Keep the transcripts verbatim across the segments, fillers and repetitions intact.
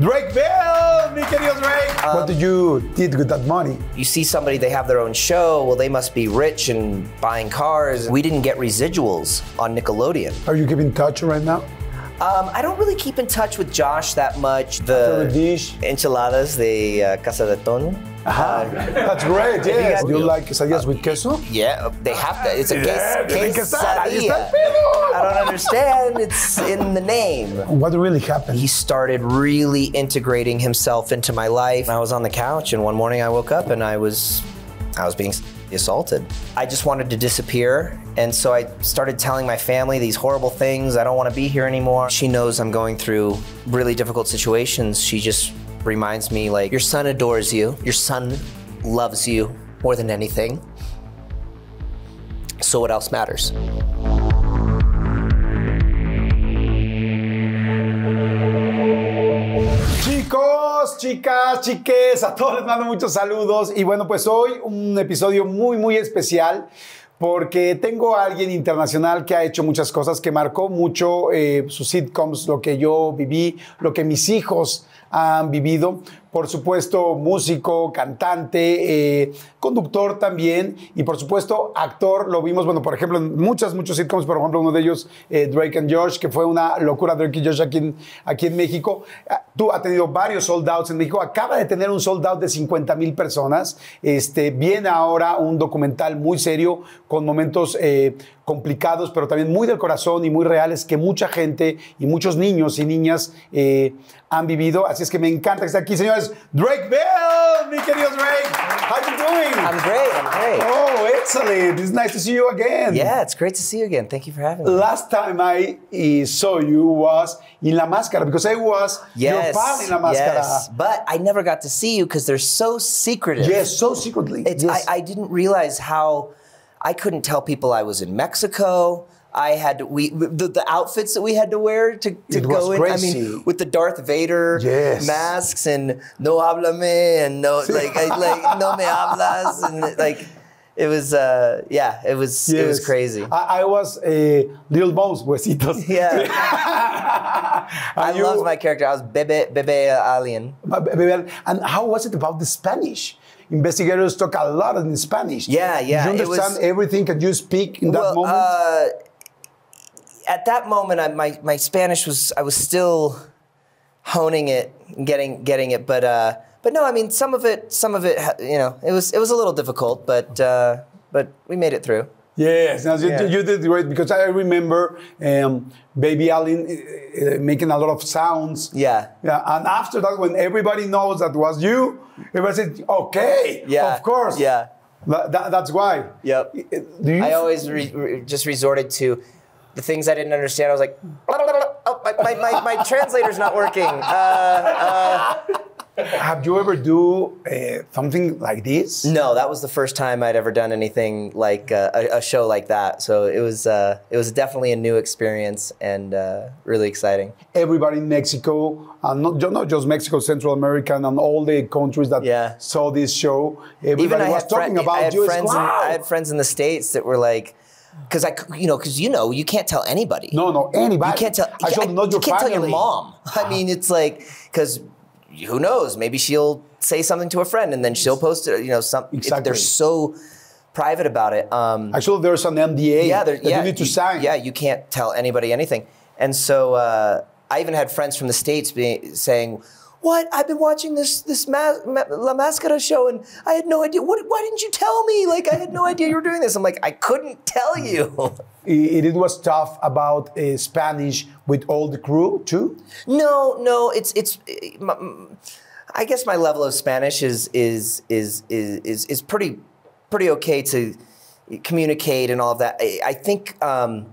Drake Bell, mi querido Drake. Um, what did you did with that money? You see somebody, they have their own show. Well, they must be rich and buying cars. We didn't get residuals on Nickelodeon. Are you keeping in touch right now? Um, I don't really keep in touch with Josh that much. The, the dish. Enchiladas de uh, Casa de Tono. Uh, that's great, yes. Do you like quesadillas uh, with queso? Yeah, they have to. It's a yeah, ques quesadilla. I don't understand. It's in the name. What really happened? He started really integrating himself into my life. I was on the couch, and one morning I woke up, and I was, I was being assaulted. I just wanted to disappear. And so I started telling my family these horrible things. I don't want to be here anymore. She knows I'm going through really difficult situations. She just reminds me, like, your son adores you. Your son loves you more than anything. So what else matters? Chicos, chicas, chiques, a todos les mando muchos saludos. Y bueno, pues hoy un episodio muy, muy especial, porque tengo a alguien internacional que ha hecho muchas cosas, que marcó mucho eh, sus sitcoms, lo que yo viví, lo que mis hijos han vivido. Por supuesto, músico, cantante, eh, conductor también, y por supuesto, actor. Lo vimos, bueno, por ejemplo, en muchas, muchos sitcoms, por ejemplo, uno de ellos, eh, Drake and Josh, que fue una locura, Drake y Josh aquí en, aquí en México. Tú has tenido varios sold outs en México. Acaba de tener un sold out de cincuenta mil personas. Este, viene ahora un documental muy serio, con momentos eh, complicados, pero también muy del corazón y muy reales, que mucha gente y muchos niños y niñas eh, han vivido. Así es que me encanta que esté aquí, señores. Drake Bell, mi querido Drake. How you doing? I'm great, I'm great. Oh, excellent. It's nice to see you again. Yeah, it's great to see you again. Thank you for having me. Last time I uh, saw you was in La Máscara, because I was yes, your pal in La Máscara. Yes, but I never got to see you because they're so secretive. Yes, so secretly. Yes. I, I didn't realize how, I couldn't tell people I was in Mexico. I had to, we the, the outfits that we had to wear to, to go in. Crazy. I mean, with the Darth Vader yes. masks and no háblame and no like I, like no me hablas and like it was uh, yeah it was yes. it was crazy. I, I was a uh, little bones huesitos. Yeah, I you? loved my character. I was Bebe Bebe Alien. And how was it about the Spanish? Investigators talk a lot in Spanish. Yeah, yeah. Do you understand was, everything that you speak in that well, moment? Uh, At that moment, I, my, my Spanish was, I was still honing it, getting getting it, but uh, but no, I mean, some of it, some of it, you know, it was it was a little difficult, but uh, but we made it through. Yes, no, yeah. you, you did great, because I remember um, Baby Allen uh, making a lot of sounds. Yeah. yeah. And after that, when everybody knows that was you, everybody said, okay, yeah. of course. Yeah. That, that, that's why. Yep. Do you I always re re just resorted to the things I didn't understand. I was like, oh, my, my, my, my translator's not working. Uh, uh. Have you ever do uh, something like this? No, that was the first time I'd ever done anything like uh, a, a show like that. So it was uh, it was definitely a new experience and uh, really exciting. Everybody in Mexico, and not, not just Mexico, Central America, and all the countries that yeah. saw this show, everybody Even was talking about you. Wow. I had friends in the States that were like, Cause I, you know, cause you know, you can't tell anybody. No, no, anybody. You can't tell. I should know your family. You can't tell your mom. I mean, it's like, cause who knows? Maybe she'll say something to a friend, and then she'll post it. You know, some. Exactly. They're so private about it. Um, Actually, there's an M D A. Yeah, that yeah, you need to you, sign. Yeah, you can't tell anybody anything. And so uh, I even had friends from the States being saying, what? I've been watching this this ma ma La Máscara show, and I had no idea. What, why didn't you tell me? Like, I had no idea you were doing this. I'm like, I couldn't tell you. It, it was tough about uh, Spanish with all the crew too? No, no. It's it's. It, my, I guess my level of Spanish is is is is is, is pretty pretty okay to communicate and all of that. I, I think. Um,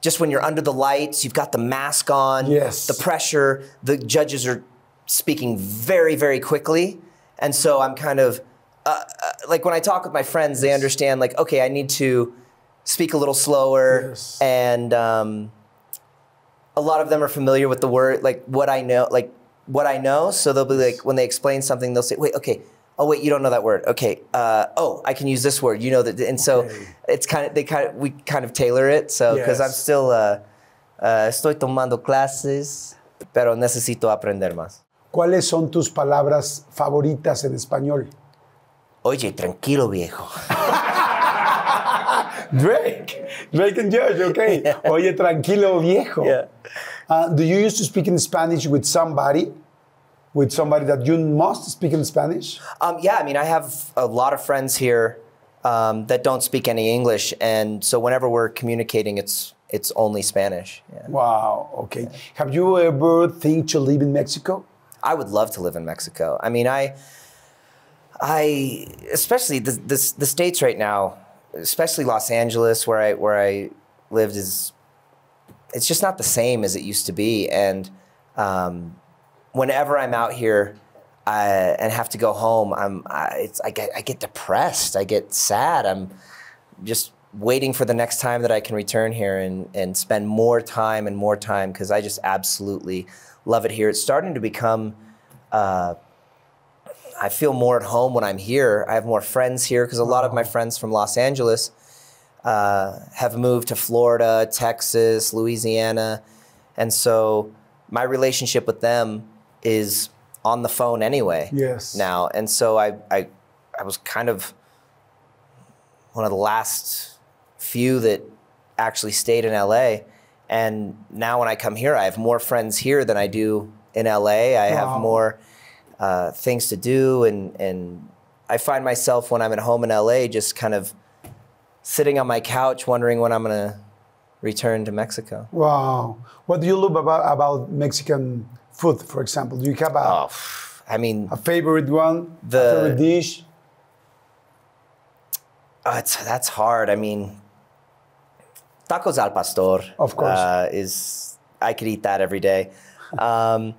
just when you're under the lights, you've got the mask on. Yes. The pressure. The judges are speaking very, very quickly. And so I'm kind of, uh, uh, like when I talk with my friends, they understand like, okay, I need to speak a little slower. Yes. And um, a lot of them are familiar with the word, like what I know, like what I know. So they'll be like, when they explain something, they'll say, wait, okay. Oh, wait, you don't know that word. Okay. Uh, oh, I can use this word. You know that. And so okay. it's kind of, they kind of, we kind of tailor it. So, yes. cause I'm still, uh, uh, estoy tomando clases, pero necesito aprender más. ¿cuáles son tus palabras favoritas en español? Oye, tranquilo, viejo. Drake. Drake and Josh, okay. Yeah. Oye, tranquilo, viejo. Yeah. Uh, do you used to speak in Spanish with somebody? With somebody that you must speak in Spanish? Um, yeah, I mean, I have a lot of friends here um, that don't speak any English. And so whenever we're communicating, it's it's only Spanish. Yeah. Wow, okay. Yeah. Have you ever think to live in Mexico? I would love to live in Mexico. I mean, I, I especially the, the, the States right now, especially Los Angeles, where I, where I lived, is it's just not the same as it used to be. And um, whenever I'm out here uh, and have to go home, I'm, I, it's, I, get, I get depressed, I get sad. I'm just waiting for the next time that I can return here and, and spend more time and more time, because I just absolutely love it here. It's starting to become, uh, I feel more at home when I'm here. I have more friends here, because a lot of my friends from Los Angeles uh, have moved to Florida, Texas, Louisiana. And so my relationship with them is on the phone anyway. Yes. Now. And so I, I, I was kind of one of the last few that actually stayed in L A. And now when I come here, I have more friends here than I do in L A. I wow. have more uh, things to do. And, and I find myself when I'm at home in L A, just kind of sitting on my couch, wondering when I'm gonna return to Mexico. Wow. What do you love about, about Mexican food, for example? Do you have a, oh, I mean, a favorite one, the, a favorite dish? Oh, it's, that's hard. I mean, tacos al pastor. Of course. Uh, is, I could eat that every day. Um,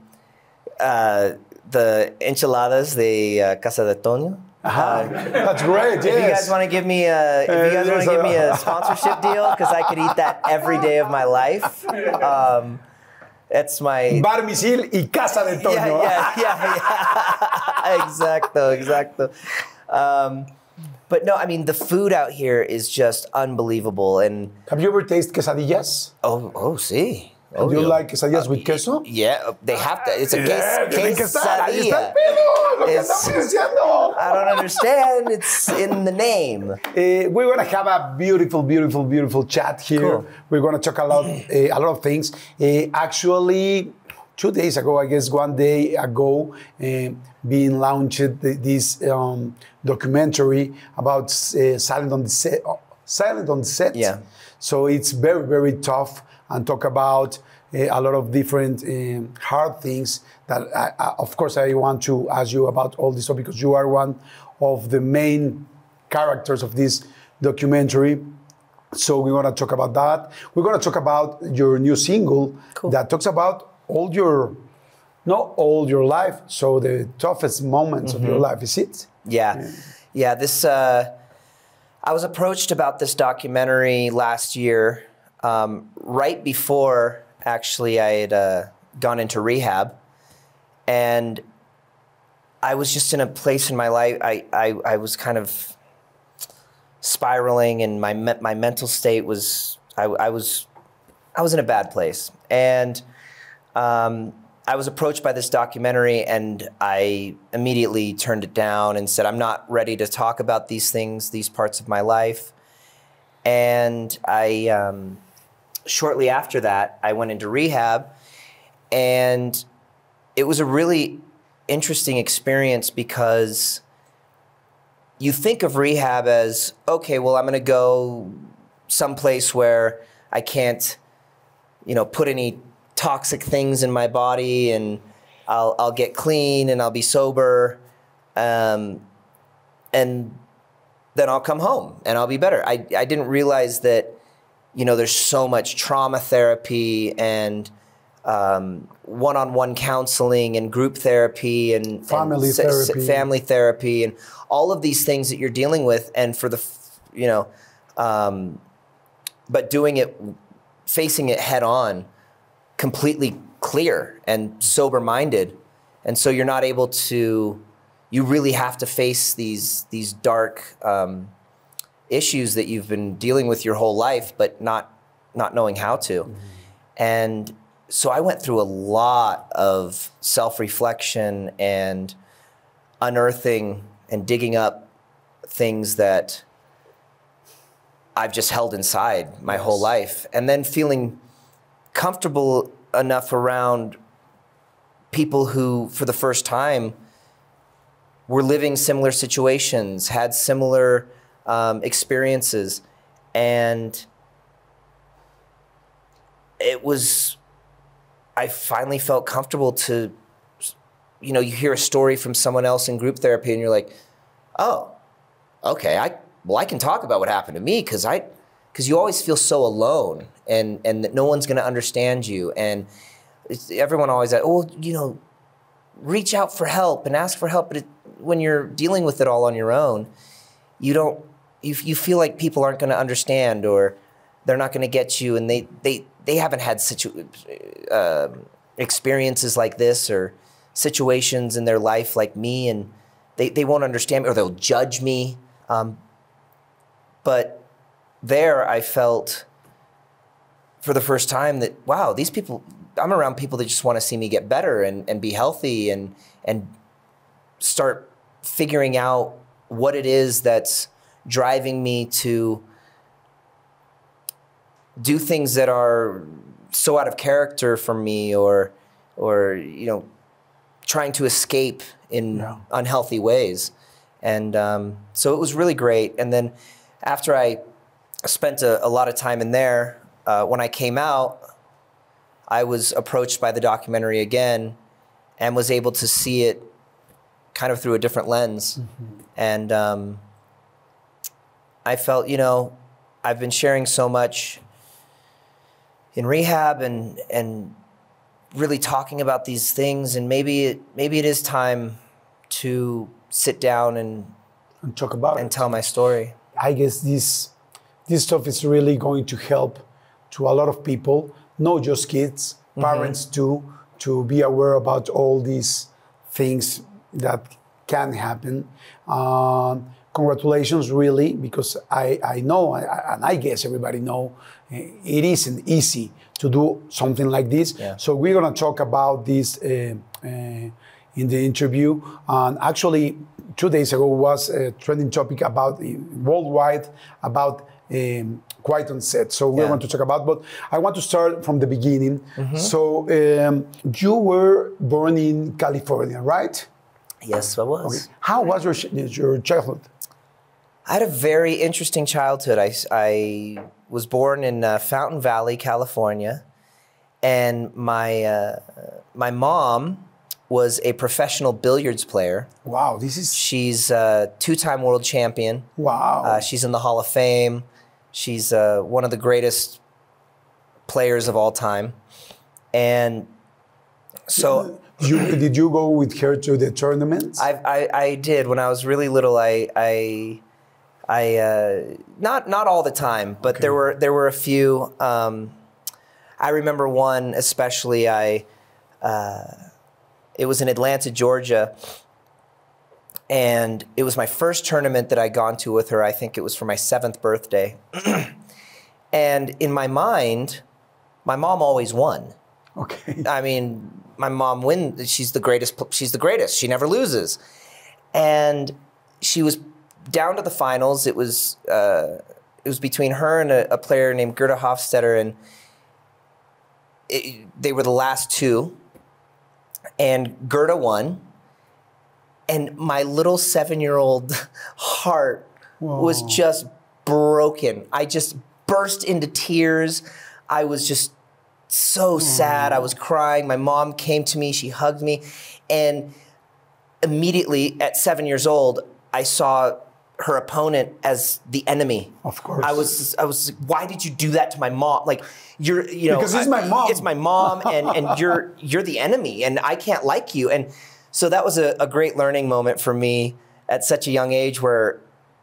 uh, the enchiladas, the uh, Casa de Toño. Uh, that's great. If yes. you guys want to give me a, if you guys want to give me a sponsorship deal, because I could eat that every day of my life. Um, that's my Bar Misil y Casa de Toño. Yeah, yeah, yeah, yeah. Exacto, exacto. Um, but no, I mean, the food out here is just unbelievable. And have you ever tasted quesadillas? Oh, oh, sí. Oh, do you yeah. like quesadillas uh, with queso? Yeah, they have to. It's a yeah, ques quesadilla. It's, I don't understand. It's in the name. Uh, we're going to have a beautiful, beautiful, beautiful chat here. Cool. We're going to talk a lot, uh, a lot of things. Uh, actually, two days ago, I guess one day ago, uh, being launched this um, documentary about uh, Silent on the Set. Silent on the Set. Yeah. So it's very, very tough, and talk about uh, a lot of different um, hard things that, I, I, of course, I want to ask you about all this, because you are one of the main characters of this documentary. So we want to talk about that. We're going to talk about your new single cool. that talks about all your, not all your life, so the toughest moments mm-hmm. of your life, is it? Yeah, yeah, yeah this, uh, I was approached about this documentary last year. Um, right before, actually, I had uh, gone into rehab, and I was just in a place in my life. I, I, I was kind of spiraling, and my me my mental state was I, I was I was in a bad place, and um, I was approached by this documentary, and I immediately turned it down and said, I'm not ready to talk about these things, these parts of my life. And I. Um, Shortly after that, I went into rehab, and it was a really interesting experience, because you think of rehab as, okay, well, I'm going to go someplace where I can't, you know, put any toxic things in my body, and I'll, I'll get clean and I'll be sober. Um, and then I'll come home and I'll be better. I, I didn't realize that, you know, there's so much trauma therapy and um, one-on-one counseling and group therapy and family and therapy, family therapy, and all of these things that you're dealing with. And for the, you know, um, but doing it, facing it head on, completely clear and sober-minded, and so you're not able to. You really have to face these these dark. Um, issues that you've been dealing with your whole life, but not, not knowing how to. Mm-hmm. And so I went through a lot of self-reflection and unearthing and digging up things that I've just held inside my whole life, and then feeling comfortable enough around people who, for the first time, were living similar situations, had similar um, experiences. And it was, I finally felt comfortable to, you know, you hear a story from someone else in group therapy and you're like, oh, okay, I, well, I can talk about what happened to me, because I, because you always feel so alone, and, and that no one's gonna understand you. And it's, everyone always said, oh, you know, reach out for help and ask for help. But it, when you're dealing with it all on your own, you don't, you, you feel like people aren't gonna understand, or they're not gonna get you, and they, they, they haven't had situ uh, experiences like this, or situations in their life like me, and they, they won't understand me, or they'll judge me. Um, but there I felt for the first time that, wow, these people, I'm around people that just want to see me get better and, and be healthy and, and start figuring out what it is that's driving me to do things that are so out of character for me, or, or you know, trying to escape in no. unhealthy ways. And um, so it was really great. And then after I spent a, a lot of time in there, uh, when I came out, I was approached by the documentary again and was able to see it kind of through a different lens. Mm-hmm. And um, I felt, you know, I've been sharing so much in rehab and, and really talking about these things, and maybe it, maybe it is time to sit down and, and talk about and it. Tell my story. I guess this, this stuff is really going to help to a lot of people, not just kids, parents mm-hmm. too, to be aware about all these things that can happen. Um, congratulations, really, because I, I know, I, and I guess everybody know, it isn't easy to do something like this. Yeah. So we're gonna talk about this uh, uh, in the interview. And actually, two days ago was a trending topic about uh, worldwide, about um, quite on set. So we're yeah. going to talk about, but I want to start from the beginning. Mm-hmm. So um, you were born in California, right? Yes, I was. Okay. How was your, your childhood? I had a very interesting childhood. I, I was born in uh, Fountain Valley, California. And my, uh, my mom was a professional billiards player. Wow, this is... She's a two-time world champion. Wow. Uh, she's in the Hall of Fame. She's uh, one of the greatest players of all time. And so... You, did you go with her to the tournaments? I, I, I did. When I was really little, I... I, I uh, not, not all the time, but okay. there were, there were a few. Um, I remember one especially. I... Uh, It was in Atlanta, Georgia, and it was my first tournament that I'd gone to with her. I think it was for my seventh birthday. And in my mind, my mom always won. Okay. I mean, my mom wins. She's the greatest. She's the greatest. She never loses. And she was down to the finals. It was, uh, it was between her and a, a player named Gerda Hofstetter, and it, they were the last two. And Gerda won, and my little seven-year-old heart Whoa. Was just broken. I just burst into tears. I was just so sad. I was crying. My mom came to me. She hugged me. And immediately, at seven years old, I saw her opponent as the enemy. Of course. I was, I was, why did you do that to my mom? Like, you're, you know. Because it's I, my mom. It's my mom, and, and you're, you're the enemy, and I can't like you. And so that was a, a great learning moment for me at such a young age, where,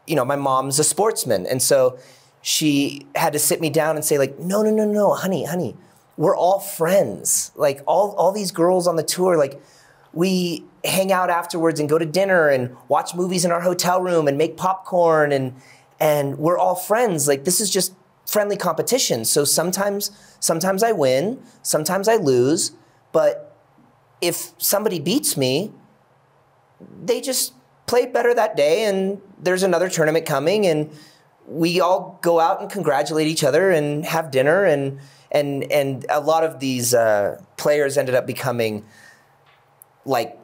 you know, my mom's a sportsman. And so she had to sit me down and say, like, no, no, no, no, honey, honey, we're all friends. Like, all, all these girls on the tour, like, we hang out afterwards and go to dinner and watch movies in our hotel room and make popcorn, and and we're all friends. Like, this is just friendly competition. So sometimes, sometimes I win, sometimes I lose, but if somebody beats me, they just played better that day and there's another tournament coming and we all go out and congratulate each other and have dinner, and and and a lot of these uh, players ended up becoming like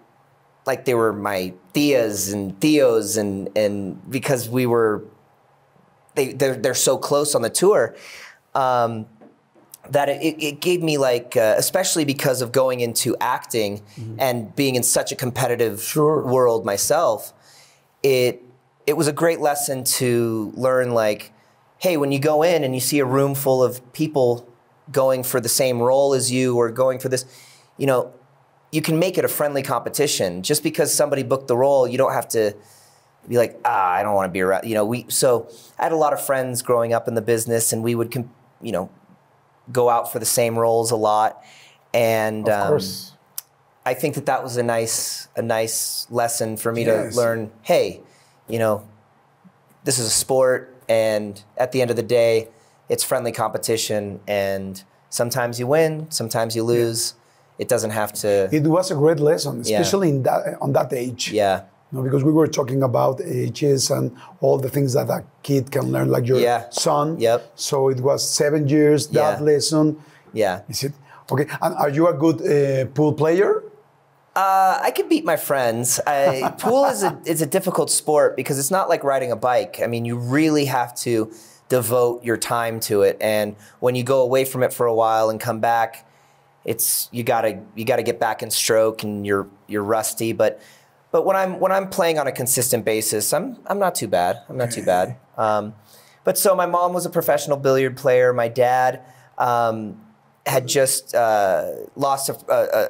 like they were my tias and tios, and and because we were they they're, they're so close on the tour um, that it, it gave me like uh, especially because of going into acting mm-hmm. and being in such a competitive sure. world myself, it. It was a great lesson to learn, like, hey, when you go in and you see a room full of people going for the same role as you or going for this, you know, you can make it a friendly competition. Just because somebody booked the role, you don't have to be like, ah, I don't want to be around, you know, we, so I had a lot of friends growing up in the business and we would, you know, go out for the same roles a lot. And of course. Um, I think that that was a nice, a nice lesson for me yes. to learn, hey, you know, this is a sport, and at the end of the day, it's friendly competition, and sometimes you win, sometimes you lose. Yeah. It doesn't have to... It was a great lesson, especially yeah. in that, on that age. Yeah. You know, because we were talking about ages and all the things that a kid can learn, like your yeah. son. Yep. So it was seven years, that yeah. lesson. Yeah. Is it? Okay, and are you a good uh, pool player? Uh, I can beat my friends. I, pool is a, it's a difficult sport because it's not like riding a bike. I mean, you really have to devote your time to it. And when you go away from it for a while and come back, it's, you gotta, you gotta get back in stroke and you're, you're rusty. But, but when I'm, when I'm playing on a consistent basis, I'm, I'm not too bad. I'm not too bad. Um, but so my mom was a professional billiard player. My dad, um, had just uh, lost a,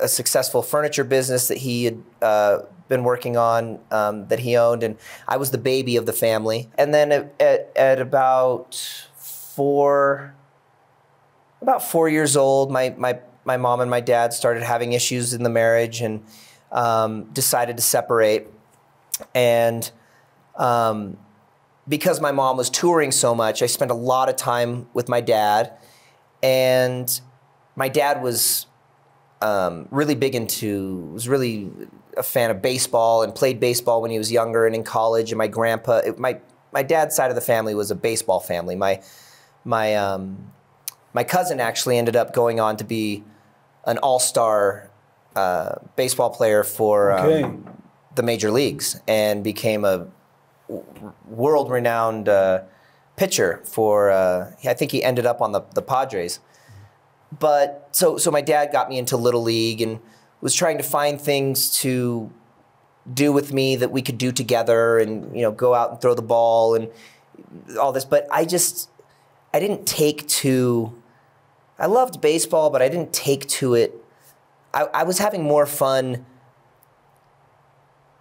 a, a successful furniture business that he had uh, been working on, um, that he owned, and I was the baby of the family. And then at, at about four, about four years old, my, my, my mom and my dad started having issues in the marriage and um, decided to separate. And um, because my mom was touring so much, I spent a lot of time with my dad, and my dad was um, really big into, was really a fan of baseball and played baseball when he was younger and in college. And my grandpa, it, my my dad's side of the family was a baseball family. My my um, my cousin actually ended up going on to be an all-star uh, baseball player for okay. um, the major leagues and became a world-renowned uh, pitcher for. Uh, I think he ended up on the the Padres. But so, so my dad got me into Little League and was trying to find things to do with me that we could do together and, you know, go out and throw the ball and all this. But I just, I didn't take to, I loved baseball, but I didn't take to it. I, I was having more fun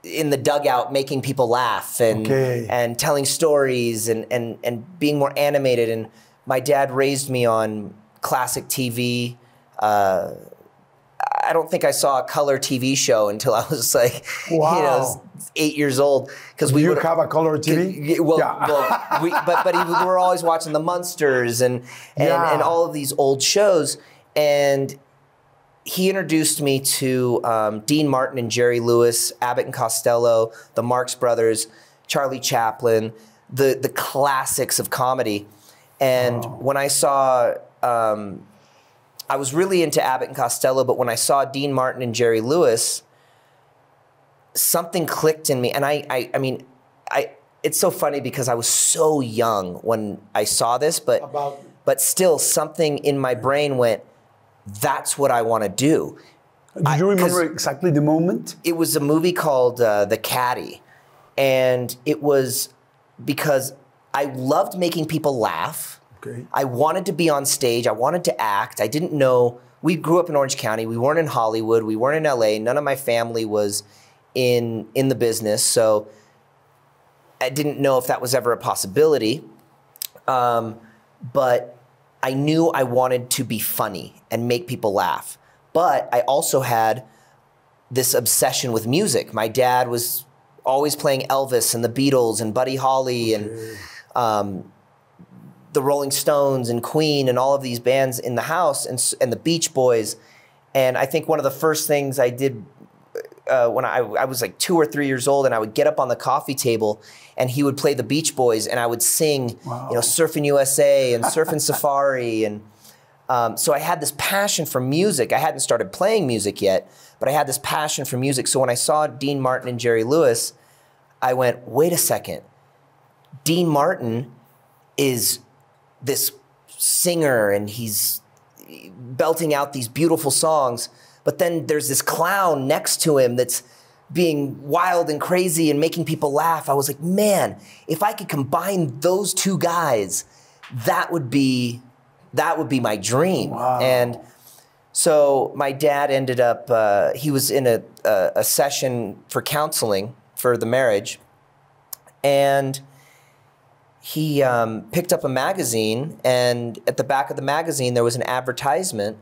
in the dugout, making people laugh and, okay. and telling stories and, and, and being more animated. And my dad raised me on classic T V. Uh, I don't think I saw a color T V show until I was like, wow. you know, eight years old. Because we would have a color T V. Well, yeah. well we, but but we were always watching the Munsters and and, yeah. and all of these old shows. And he introduced me to um, Dean Martin and Jerry Lewis, Abbott and Costello, the Marx Brothers, Charlie Chaplin, the the classics of comedy. And wow. when I saw Um, I was really into Abbott and Costello, but when I saw Dean Martin and Jerry Lewis, something clicked in me. And I, I, I mean, I, it's so funny because I was so young when I saw this, but, About. but still something in my brain went, that's what I want to do. Do you remember exactly the moment? It was a movie called uh, The Caddy. And it was because I loved making people laugh. I wanted to be on stage. I wanted to act. I didn't know. We grew up in Orange County. We weren't in Hollywood. We weren't in L A. None of my family was in, in the business. So I didn't know if that was ever a possibility. Um, but I knew I wanted to be funny and make people laugh. But I also had this obsession with music. My dad was always playing Elvis and the Beatles and Buddy Holly and... Um, the Rolling Stones and Queen and all of these bands in the house, and, and the Beach Boys. And I think one of the first things I did uh, when I, I was like two or three years old, and I would get up on the coffee table and he would play the Beach Boys and I would sing, wow. you know, Surfing U S A and Surfing Safari. And um, so I had this passion for music. I hadn't started playing music yet, but I had this passion for music. So when I saw Dean Martin and Jerry Lewis, I went, wait a second, Dean Martin is this singer and he's belting out these beautiful songs, but then there's this clown next to him that's being wild and crazy and making people laugh. I was like, man, if I could combine those two guys, that would be, that would be my dream. Wow. And so my dad ended up, uh, he was in a, a, a session for counseling for the marriage, and he um, picked up a magazine, and at the back of the magazine, there was an advertisement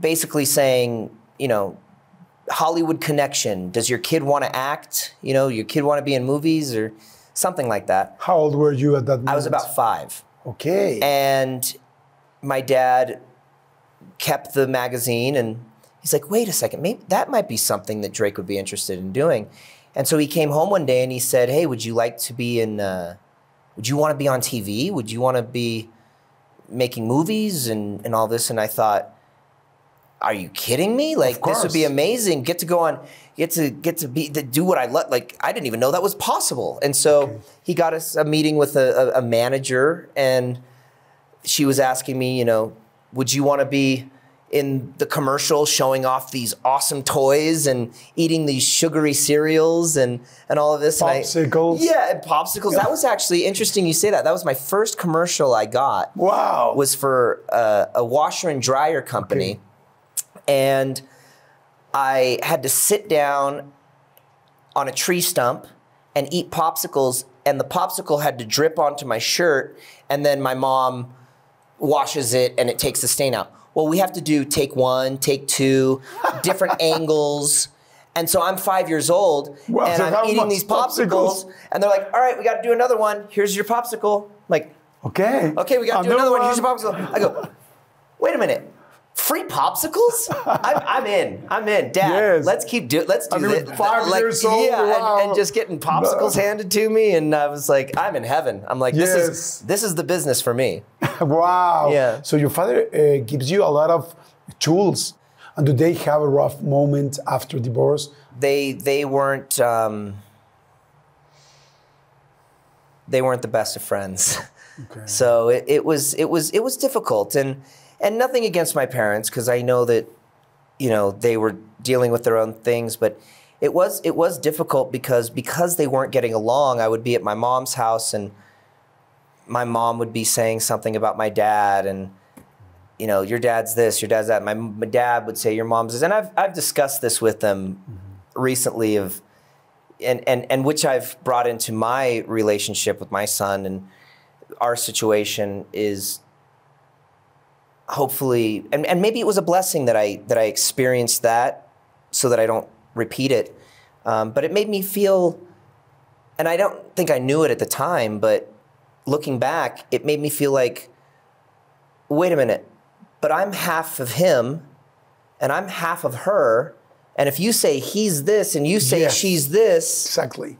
basically saying, you know, Hollywood connection. Does your kid want to act? You know, your kid want to be in movies or something like that. How old were you at that moment? I was about five. Okay. And my dad kept the magazine, and he's like, wait a second, maybe that might be something that Drake would be interested in doing. And so he came home one day and he said, hey, would you like to be in... Uh, would you want to be on T V? Would you want to be making movies and, and all this? And I thought, are you kidding me? Like, this would be amazing. Get to go on, get to get to be to do what I love. Like, I didn't even know that was possible. And so okay. he got us a meeting with a, a, a manager, and she was asking me, you know, would you want to be in the commercial showing off these awesome toys and eating these sugary cereals and, and all of this. Popsicles. And I, yeah, and popsicles. Yeah. That was actually interesting you say that. That was my first commercial I got. Wow. Was for uh, a washer and dryer company. Okay. And I had to sit down on a tree stump and eat popsicles, and the popsicle had to drip onto my shirt, and then my mom washes it and it takes the stain out. Well, we have to do take one, take two, different angles. And so I'm five years old, well, and so I'm eating these popsicles, popsicles. And they're like, all right, we got to do another one. Here's your popsicle. I'm like, okay, okay, we got to do another one. one. Here's your popsicle. I go, wait a minute. Free popsicles? I'm, I'm in. I'm in. Dad, yes. let's keep doing, let's do I mean, this. Five like, years old. Yeah, wow. and, and just getting popsicles no. handed to me. And I was like, I'm in heaven. I'm like, yes. this is this is the business for me. Wow. Yeah. So your father uh, gives you a lot of tools. And do they have a rough moment after divorce? They, they weren't, um, they weren't the best of friends. Okay. So it, it was, it was, it was difficult. And, And nothing against my parents, because I know that, you know, they were dealing with their own things, but it was it was difficult because because they weren't getting along. I would be at my mom's house, and my mom would be saying something about my dad, and you know, your dad's this, your dad's that. My, my dad would say your mom's this, and I've I've discussed this with them mm-hmm. recently, of and and and which I've brought into my relationship with my son, and our situation is. Hopefully, and, and maybe it was a blessing that I that I experienced that, so that I don't repeat it. Um, but it made me feel, and I don't think I knew it at the time, but looking back, it made me feel like, wait a minute, but I'm half of him, and I'm half of her, and if you say he's this and you say yes, she's this, exactly.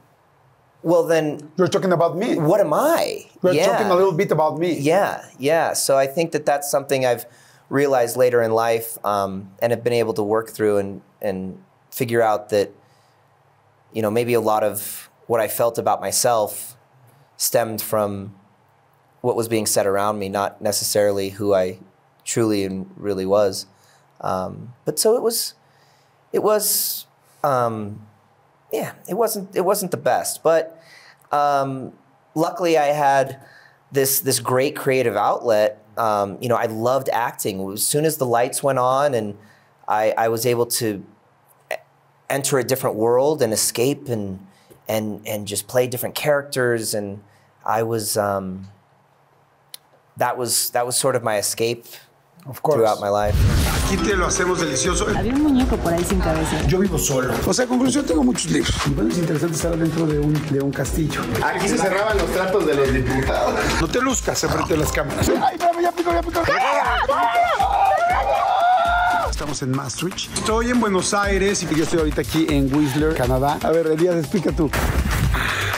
Well, then you're talking about me. What am I? We're yeah. talking a little bit about me. Yeah, yeah. So I think that that's something I've realized later in life, um, and have been able to work through and and figure out that, you know, maybe a lot of what I felt about myself stemmed from what was being said around me, not necessarily who I truly and really was. Um, but so it was, it was, um, yeah, it wasn't it wasn't the best, but. Um, luckily I had this, this great creative outlet. Um, you know, I loved acting. As soon as the lights went on and I, I was able to enter a different world and escape and, and, and just play different characters. And I was, um, that was, that was sort of my escape of course. Throughout my life. Aquí te lo hacemos delicioso. Había un muñeco por ahí sin cabeza. Yo vivo solo. O sea, conclusión, tengo muchos libros. Y bueno, es interesante estar dentro de un, de un castillo. Aquí se cerraban los tratos de los diputados. No te luzcas enfrente de las cámaras. Ay, no, ya pico, ya pico. Estamos en Maastricht. Estoy en Buenos Aires y yo estoy ahorita aquí en Whistler, Canadá. A ver, Elías, explica tú.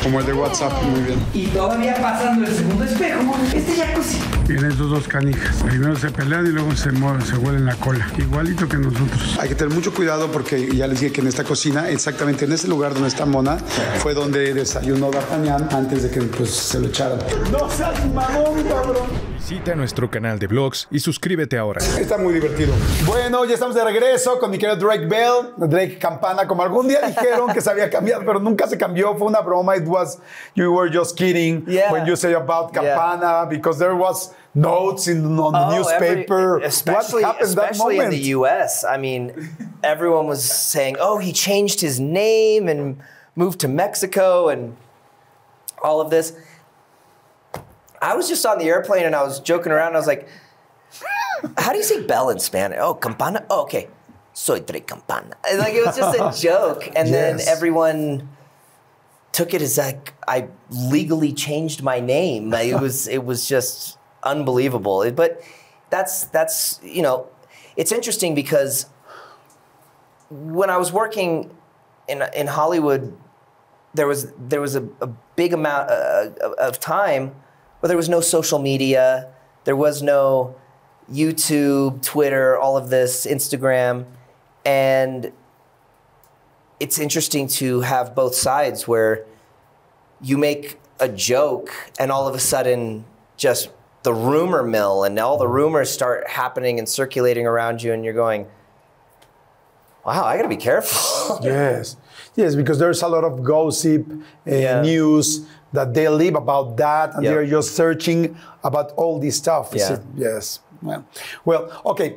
Como el de WhatsApp, muy bien. Y todavía pasando el segundo espejo, este jacuzzi. Tienen estos dos canijas. Primero se pelean y luego se mueven, se huelen la cola. Igualito que nosotros. Hay que tener mucho cuidado porque ya les dije que en esta cocina, exactamente en ese lugar donde está Mona, fue donde desayunó D'Artagnan antes de que pues, se lo echaran. ¡No seas mamón, cabrón! Visita nuestro canal de vlogs y suscríbete ahora. Está muy divertido. Bueno, ya estamos de regreso con mi querido Drake Bell, Drake Campana, como algún día dijeron que se había cambiado, pero nunca se cambió. Fue una broma. It was, you were just kidding yeah. when you say about Campana, yeah. because there was notes in on the oh, newspaper. Every, especially what happened especially that moment? In the U S. I mean, everyone was saying, oh, he changed his name and moved to Mexico and all of this. I was just on the airplane and I was joking around. I was like, how do you say bell in Spanish? Oh, campana? Oh, okay. Soy Drake Campana. Like, it was just a joke. And yes. then everyone took it as like I legally changed my name. Like, it was it was just unbelievable. It, but that's, that's, you know, it's interesting because when I was working in, in Hollywood, there was, there was a, a big amount uh, of time Well, there was no social media, there was no YouTube, Twitter, all of this, Instagram. And it's interesting to have both sides where you make a joke and all of a sudden just the rumor mill and all the rumors start happening and circulating around you and you're going, wow, I gotta be careful. Yes, yes, because there's a lot of gossip, uh, yeah. news, that they live about that, and yep. they're just searching about all this stuff. Yeah. It, yes. Well, well, okay.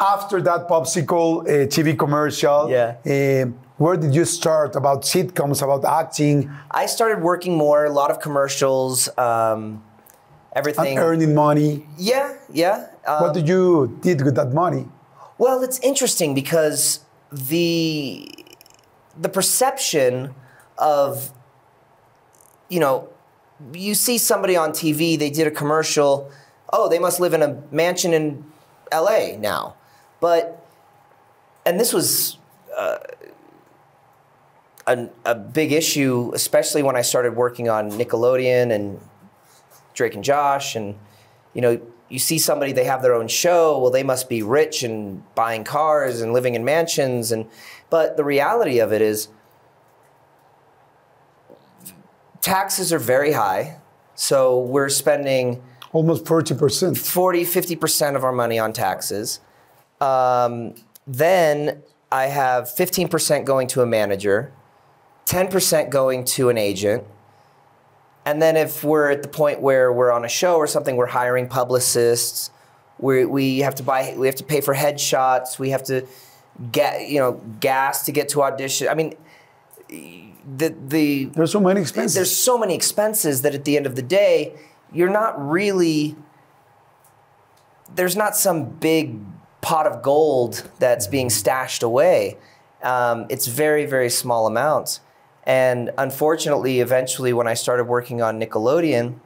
After that popsicle uh, T V commercial, yeah. uh, where did you start about sitcoms, about acting? I started working more, a lot of commercials, um, everything. And earning money. Yeah, yeah. Um, what did you did with that money? Well, it's interesting because the the perception of you know, you see somebody on T V, they did a commercial, oh, they must live in a mansion in L A now. But, and this was uh, a, a big issue, especially when I started working on Nickelodeon and Drake and Josh. And, you know, you see somebody, they have their own show, well, they must be rich and buying cars and living in mansions. And, but the reality of it is, taxes are very high, so we're spending almost forty percent. forty, fifty percent of our money on taxes. Um, then I have fifteen percent going to a manager, ten percent going to an agent. And then if we're at the point where we're on a show or something, we're hiring publicists, we, we have to buy, we have to pay for headshots, we have to get, you know, gas to get to audition. I mean, The, the, there's so many expenses. There's so many expenses that at the end of the day, you're not really, there's not some big pot of gold that's being stashed away. Um, it's very, very small amounts. And unfortunately, eventually when I started working on Nickelodeon,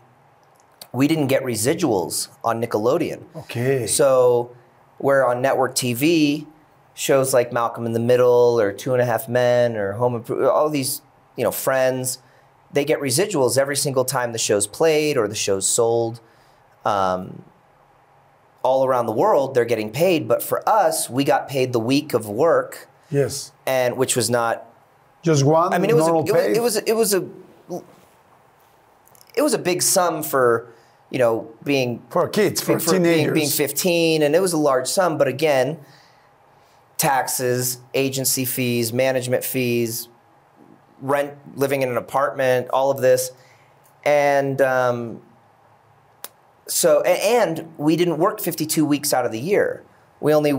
we didn't get residuals on Nickelodeon. Okay. So we're on network T V, shows like Malcolm in the Middle or Two and a Half Men or Home Improvement, all these, you know, Friends, they get residuals every single time the show's played or the show's sold. Um, all around the world, they're getting paid. But for us, we got paid the week of work. Yes. And which was not just one. I mean, it was a, it, it was it was a it was a big sum for you know being for kids for, for teenagers being, being fifteen, and it was a large sum. But again. Taxes, agency fees, management fees, rent, living in an apartment, all of this. And um, so, and we didn't work fifty-two weeks out of the year. We only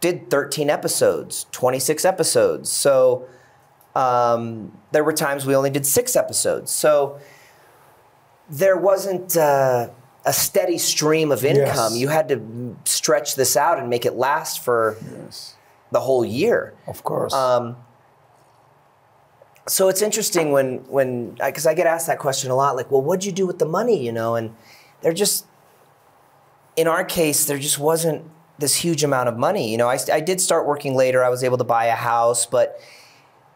did thirteen episodes, twenty-six episodes. So um, there were times we only did six episodes. So there wasn't, uh, a steady stream of income. Yes. You had to stretch this out and make it last for yes. the whole year. Of course. Um, so it's interesting when, when, because I get asked that question a lot, like, well, what'd you do with the money, you know? And they're just, in our case, there just wasn't this huge amount of money. You know, I, I did start working later. I was able to buy a house, but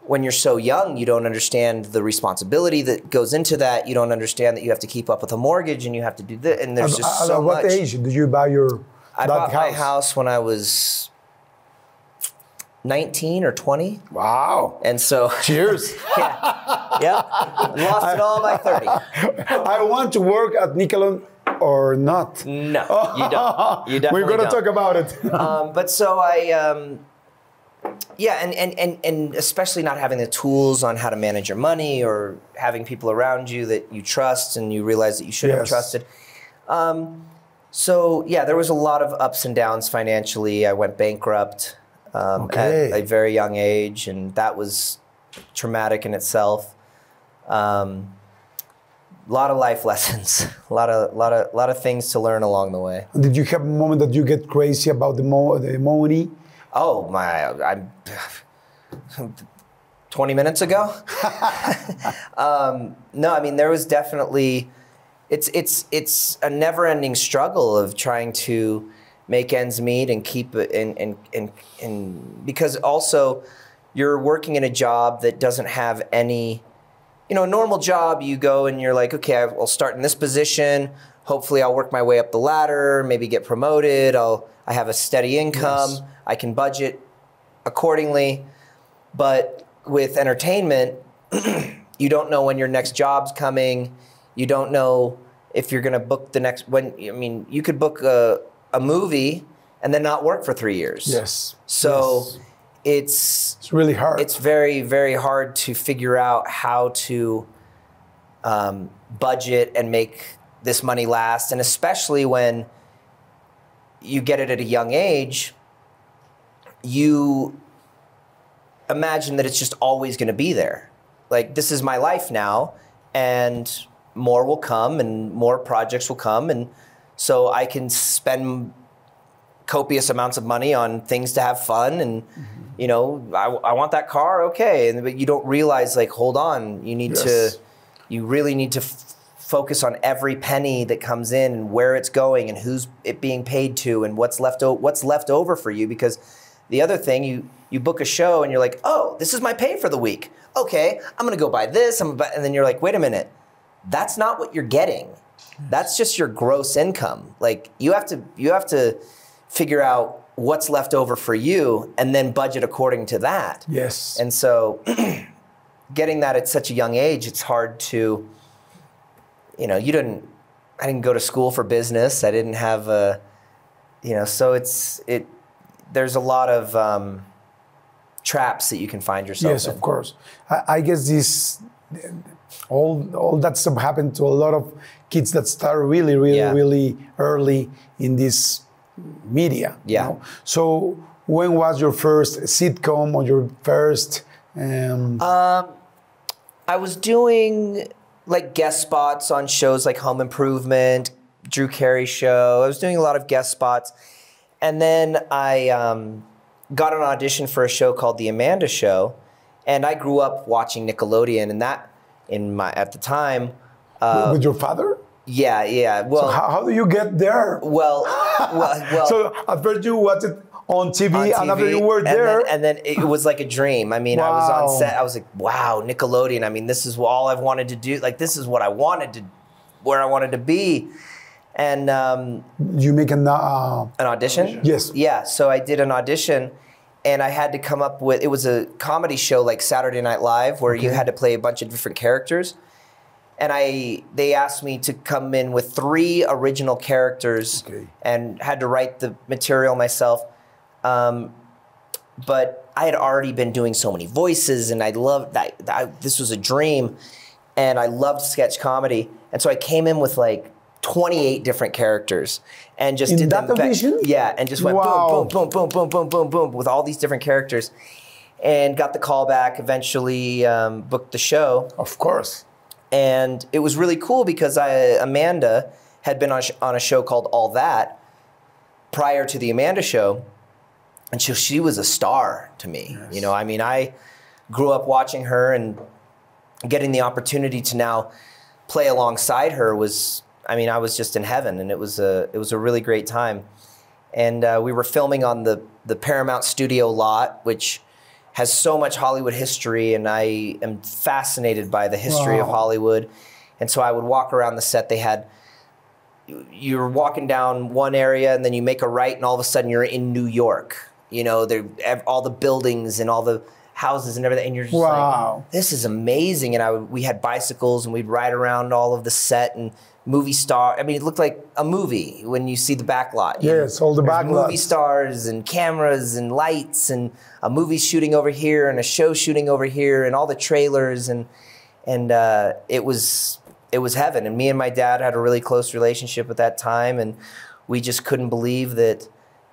when you're so young, you don't understand the responsibility that goes into that. You don't understand that you have to keep up with a mortgage and you have to do this. And there's just so much. At what age did you buy your I bought my house when I was nineteen or twenty. Wow. And so. Cheers. yeah. yeah. Lost it all by thirty. I want to work at Nickelodeon or not. No, you don't. You definitely We're going to talk about it. um, but so I... Um, Yeah, and, and, and, and especially not having the tools on how to manage your money or having people around you that you trust and you realize that you should yes. have trusted. Um, so, yeah, there was a lot of ups and downs financially. I went bankrupt um, okay. at a very young age, and that was traumatic in itself. Um, a lot of life lessons, a lot of, lot, of, lot of things to learn along the way. Did you have a moment that you get crazy about the, mo the money? Oh my, I'm twenty minutes ago. um, no, I mean, there was definitely, it's, it's, it's a never ending struggle of trying to make ends meet and keep it in, and, and, and because also you're working in a job that doesn't have any, you know, a normal job, you go and you're like, okay, I'll start in this position. Hopefully I'll work my way up the ladder, maybe get promoted. I'll, I have a steady income. Yes. I can budget accordingly, but with entertainment, you don't know when your next job's coming. You don't know if you're gonna book the next, when, I mean, you could book a, a movie and then not work for three years. Yes. So yes. it's- It's really hard. It's very, very hard to figure out how to um, budget and make this money last. And especially when you get it at a young age, you imagine that it's just always going to be there. Like, this is my life now, and more will come and more projects will come. And so I can spend copious amounts of money on things to have fun. And, mm-hmm. you know, I, I want that car. Okay. And, but you don't realize, like, hold on, you need yes. to, you really need to f focus on every penny that comes in and where it's going and who's it being paid to and what's left, o what's left over for you. Because the other thing, you, you book a show and you're like, oh, this is my pay for the week. Okay, I'm gonna go buy this, I'm gonna buy, and then you're like, wait a minute, that's not what you're getting. That's just your gross income. Like, you have to, you have to figure out what's left over for you and then budget according to that. Yes. And so getting that at such a young age, it's hard to, you know, you didn't, I didn't go to school for business. I didn't have a, you know, so it's, it, there's a lot of um, traps that you can find yourself yes, in. Yes, of course. I, I guess this, all, all that stuff happened to a lot of kids that start really, really, yeah. really early in this media. Yeah. You know? So when was your first sitcom or your first? Um... Um, I was doing like guest spots on shows like Home Improvement, Drew Carey Show. I was doing a lot of guest spots. And then I um, got an audition for a show called The Amanda Show, and I grew up watching Nickelodeon, and that in my at the time. Uh, With your father? Yeah, yeah. Well, so how, how do you get there? Well, well, well. So I've heard you watched it on T V, on T V and after you were and there, then, and then it was like a dream. I mean, wow. I was on set. I was like, wow, Nickelodeon. I mean, this is all I've wanted to do. Like, this is what I wanted to, where I wanted to be. And um, you make an uh, an audition? audition? Yes. Yeah. So I did an audition, and I had to come up with. It was a comedy show like Saturday Night Live, where okay. you had to play a bunch of different characters. And I, they asked me to come in with three original characters, okay. and had to write the material myself. Um, but I had already been doing so many voices, and I loved that. I, this was a dream, and I loved sketch comedy, and so I came in with like twenty-eight different characters, and just in did that division? Yeah, and just went wow. boom, boom, boom, boom, boom, boom, boom, boom, with all these different characters, and got the call back. Eventually, um, booked the show. Of course. And it was really cool because I Amanda had been on, sh on a show called All That prior to The Amanda Show. And she, she was a star to me. Yes. You know, I mean, I grew up watching her, and getting the opportunity to now play alongside her was, I mean, I was just in heaven, and it was a, it was a really great time. And uh, we were filming on the, the Paramount Studio lot, which has so much Hollywood history, and I am fascinated by the history wow. of Hollywood. And so I would walk around the set. They had, you're walking down one area and then you make a right and all of a sudden you're in New York. You know, there, all the buildings and all the houses and everything. And you're just wow. like, this is amazing. And I would, we had bicycles and we'd ride around all of the set, and movie star. I mean, it looked like a movie when you see the back lot. Yes, know? all the There's back movie lots. stars and cameras and lights and a movie shooting over here and a show shooting over here and all the trailers. And, and uh, it was, it was heaven. And me and my dad had a really close relationship at that time. And we just couldn't believe that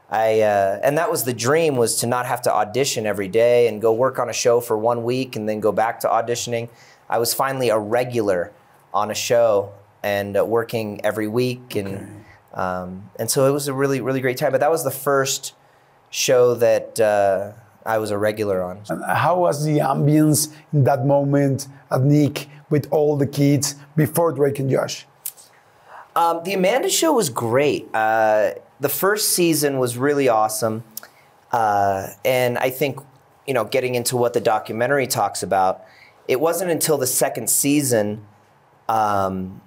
I, uh, and that was the dream, was to not have to audition every day and go work on a show for one week and then go back to auditioning. I was finally a regular on a show and uh, working every week. And, okay. um, and so it was a really, really great time. But that was the first show that uh, I was a regular on. And how was the ambience in that moment at Nick with all the kids before Drake and Josh? Um, the Amanda Show was great. Uh, the first season was really awesome. Uh, and I think, you know, getting into what the documentary talks about, it wasn't until the second season um,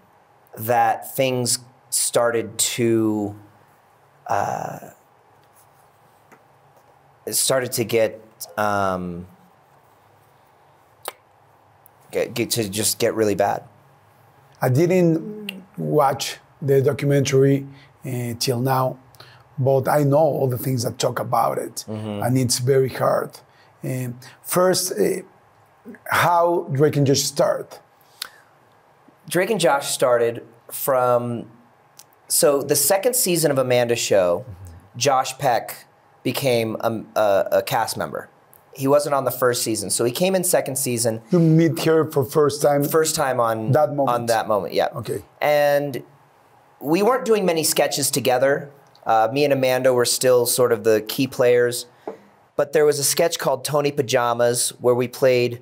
that things started to, uh, started to get, um, Get, get to just get really bad. I didn't watch the documentary uh, till now, but I know all the things that talk about it, mm-hmm. and it's very hard. Uh, first, uh, how Drake and Josh start? Drake and Josh started from, so the second season of Amanda Show, mm-hmm. Josh Peck became a, a, a cast member. He wasn't on the first season, so he came in second season. You meet her for first time? First time on that moment. On that moment, yeah. Okay. And we weren't doing many sketches together. Uh, me and Amanda were still sort of the key players. But there was a sketch called Tony Pajamas where we played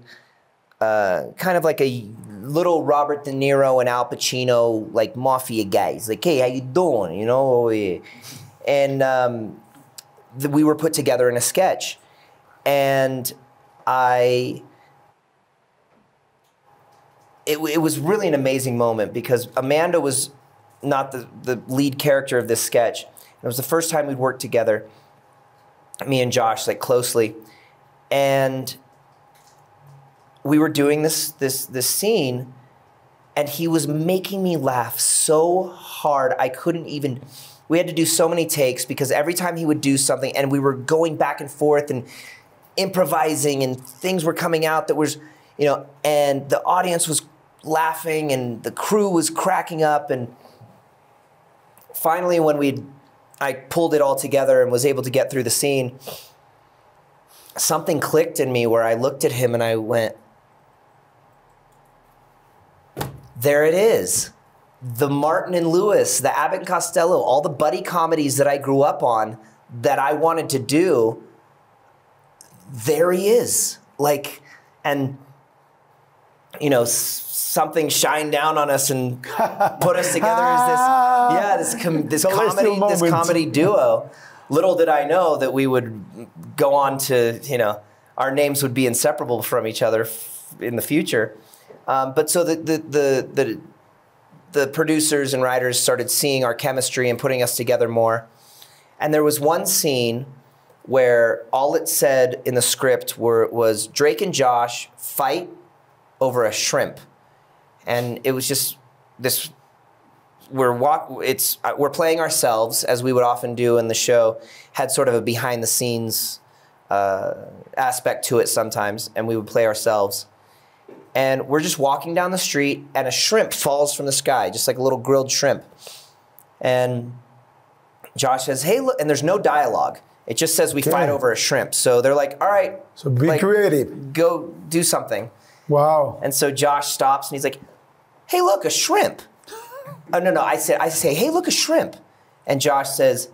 uh, kind of like a little Robert De Niro and Al Pacino, like mafia guys. Like, hey, how you doing? You know? And um, we were put together in a sketch. And I, it, it was really an amazing moment because Amanda was not the, the lead character of this sketch. It was the first time we'd worked together, me and Josh, like closely. And we were doing this, this, this scene, and he was making me laugh so hard I couldn't even. We had to do so many takes because every time he would do something, and we were going back and forth and improvising, and things were coming out that was, you know, and the audience was laughing and the crew was cracking up. And finally, when we, I pulled it all together and was able to get through the scene, something clicked in me where I looked at him and I went, there it is. The Martin and Lewis, the Abbott and Costello, all the buddy comedies that I grew up on that I wanted to do, there he is. Like, and, you know, s something shined down on us and put us together as this, yeah, this, com this, comedy, this comedy duo. Little did I know that we would go on to, you know, our names would be inseparable from each other f in the future. Um, but so the, the, the, the, the producers and writers started seeing our chemistry and putting us together more. And there was one scene where all it said in the script were, was Drake and Josh fight over a shrimp. And it was just this, we're, walk, it's, we're playing ourselves, as we would often do in the show, had sort of a behind the scenes uh, aspect to it sometimes, and we would play ourselves. And we're just walking down the street, and a shrimp falls from the sky, just like a little grilled shrimp. And Josh says, hey, look, and there's no dialogue. It just says we okay. fight over a shrimp. So they're like, all right. So be like, creative. Go do something. Wow. And so Josh stops, and he's like, hey, look, a shrimp. Oh, no, no, I said, I say, hey, look, a shrimp. And Josh says,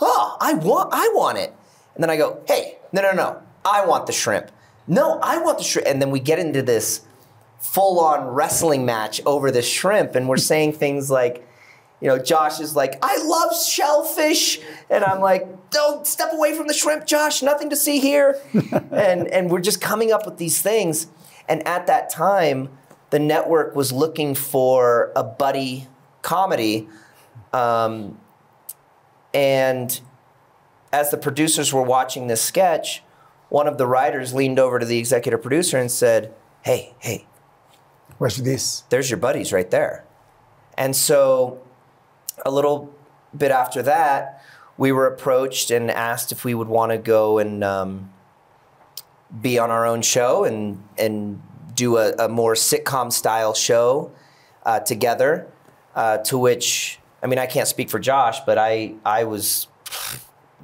oh, I want, I want it. And then I go, hey, no, no, no, I want the shrimp. No, I want the shrimp. And then we get into this full-on wrestling match over the shrimp, and we're saying things like, you know, Josh is like, I love shellfish. And I'm like, don't step away from the shrimp, Josh, nothing to see here. and, and we're just coming up with these things. And at that time, the network was looking for a buddy comedy. Um, and as the producers were watching this sketch, one of the writers leaned over to the executive producer and said, hey, hey, where's this? There's your buddies right there. And so a little bit after that, we were approached and asked if we would want to go and um, be on our own show and, and do a, a more sitcom style show uh, together, uh, to which, I mean, I can't speak for Josh, but I, I was,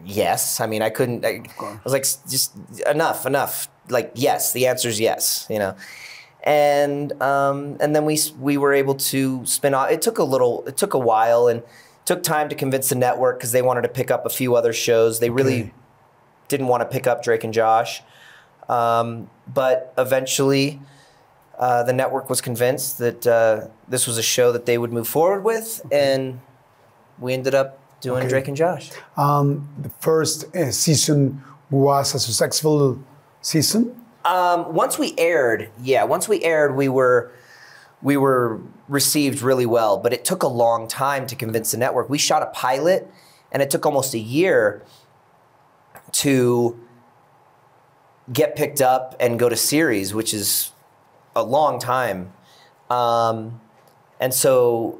yes. I mean, I couldn't, I, I was like, just enough, enough. Like, yes, the answer is yes, you know? And um, and then we we were able to spin off. It took a little, it took a while, and took time to convince the network because they wanted to pick up a few other shows. They really okay. didn't want to pick up Drake and Josh, um, but eventually uh, the network was convinced that uh, this was a show that they would move forward with, okay. and we ended up doing okay. Drake and Josh. Um, the first uh, season was a successful season. Um, once we aired, yeah, once we aired, we were, we were received really well, but it took a long time to convince the network. We shot a pilot and it took almost a year to get picked up and go to series, which is a long time. Um, and so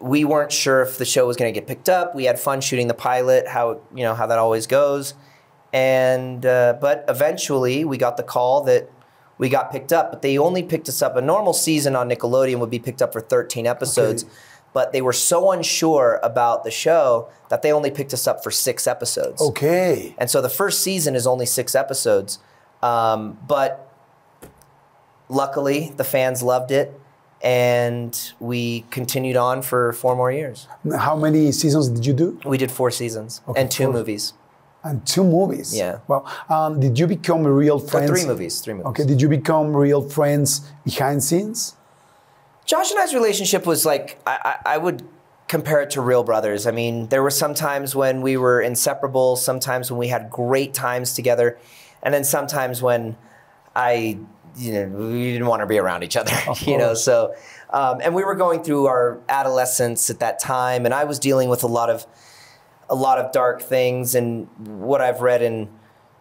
we weren't sure if the show was going to get picked up. We had fun shooting the pilot, how, you know, how that always goes. And, uh, but eventually we got the call that we got picked up, but they only picked us up. A normal season on Nickelodeon would be picked up for thirteen episodes, okay. but they were so unsure about the show that they only picked us up for six episodes. Okay. And so the first season is only six episodes. Um, but luckily the fans loved it, and we continued on for four more years. How many seasons did you do? We did four seasons okay, and two cool. movies. And two movies. Yeah. Well, um, did you become real friends? Or three movies. Three movies. Okay. Did you become real friends behind scenes? Josh and I's relationship was like, I, I would compare it to real brothers. I mean, there were some times when we were inseparable, sometimes when we had great times together, and then sometimes when I, you know, we didn't want to be around each other. You know, so, um, and we were going through our adolescence at that time, and I was dealing with a lot of. a lot of dark things, and what I've read, and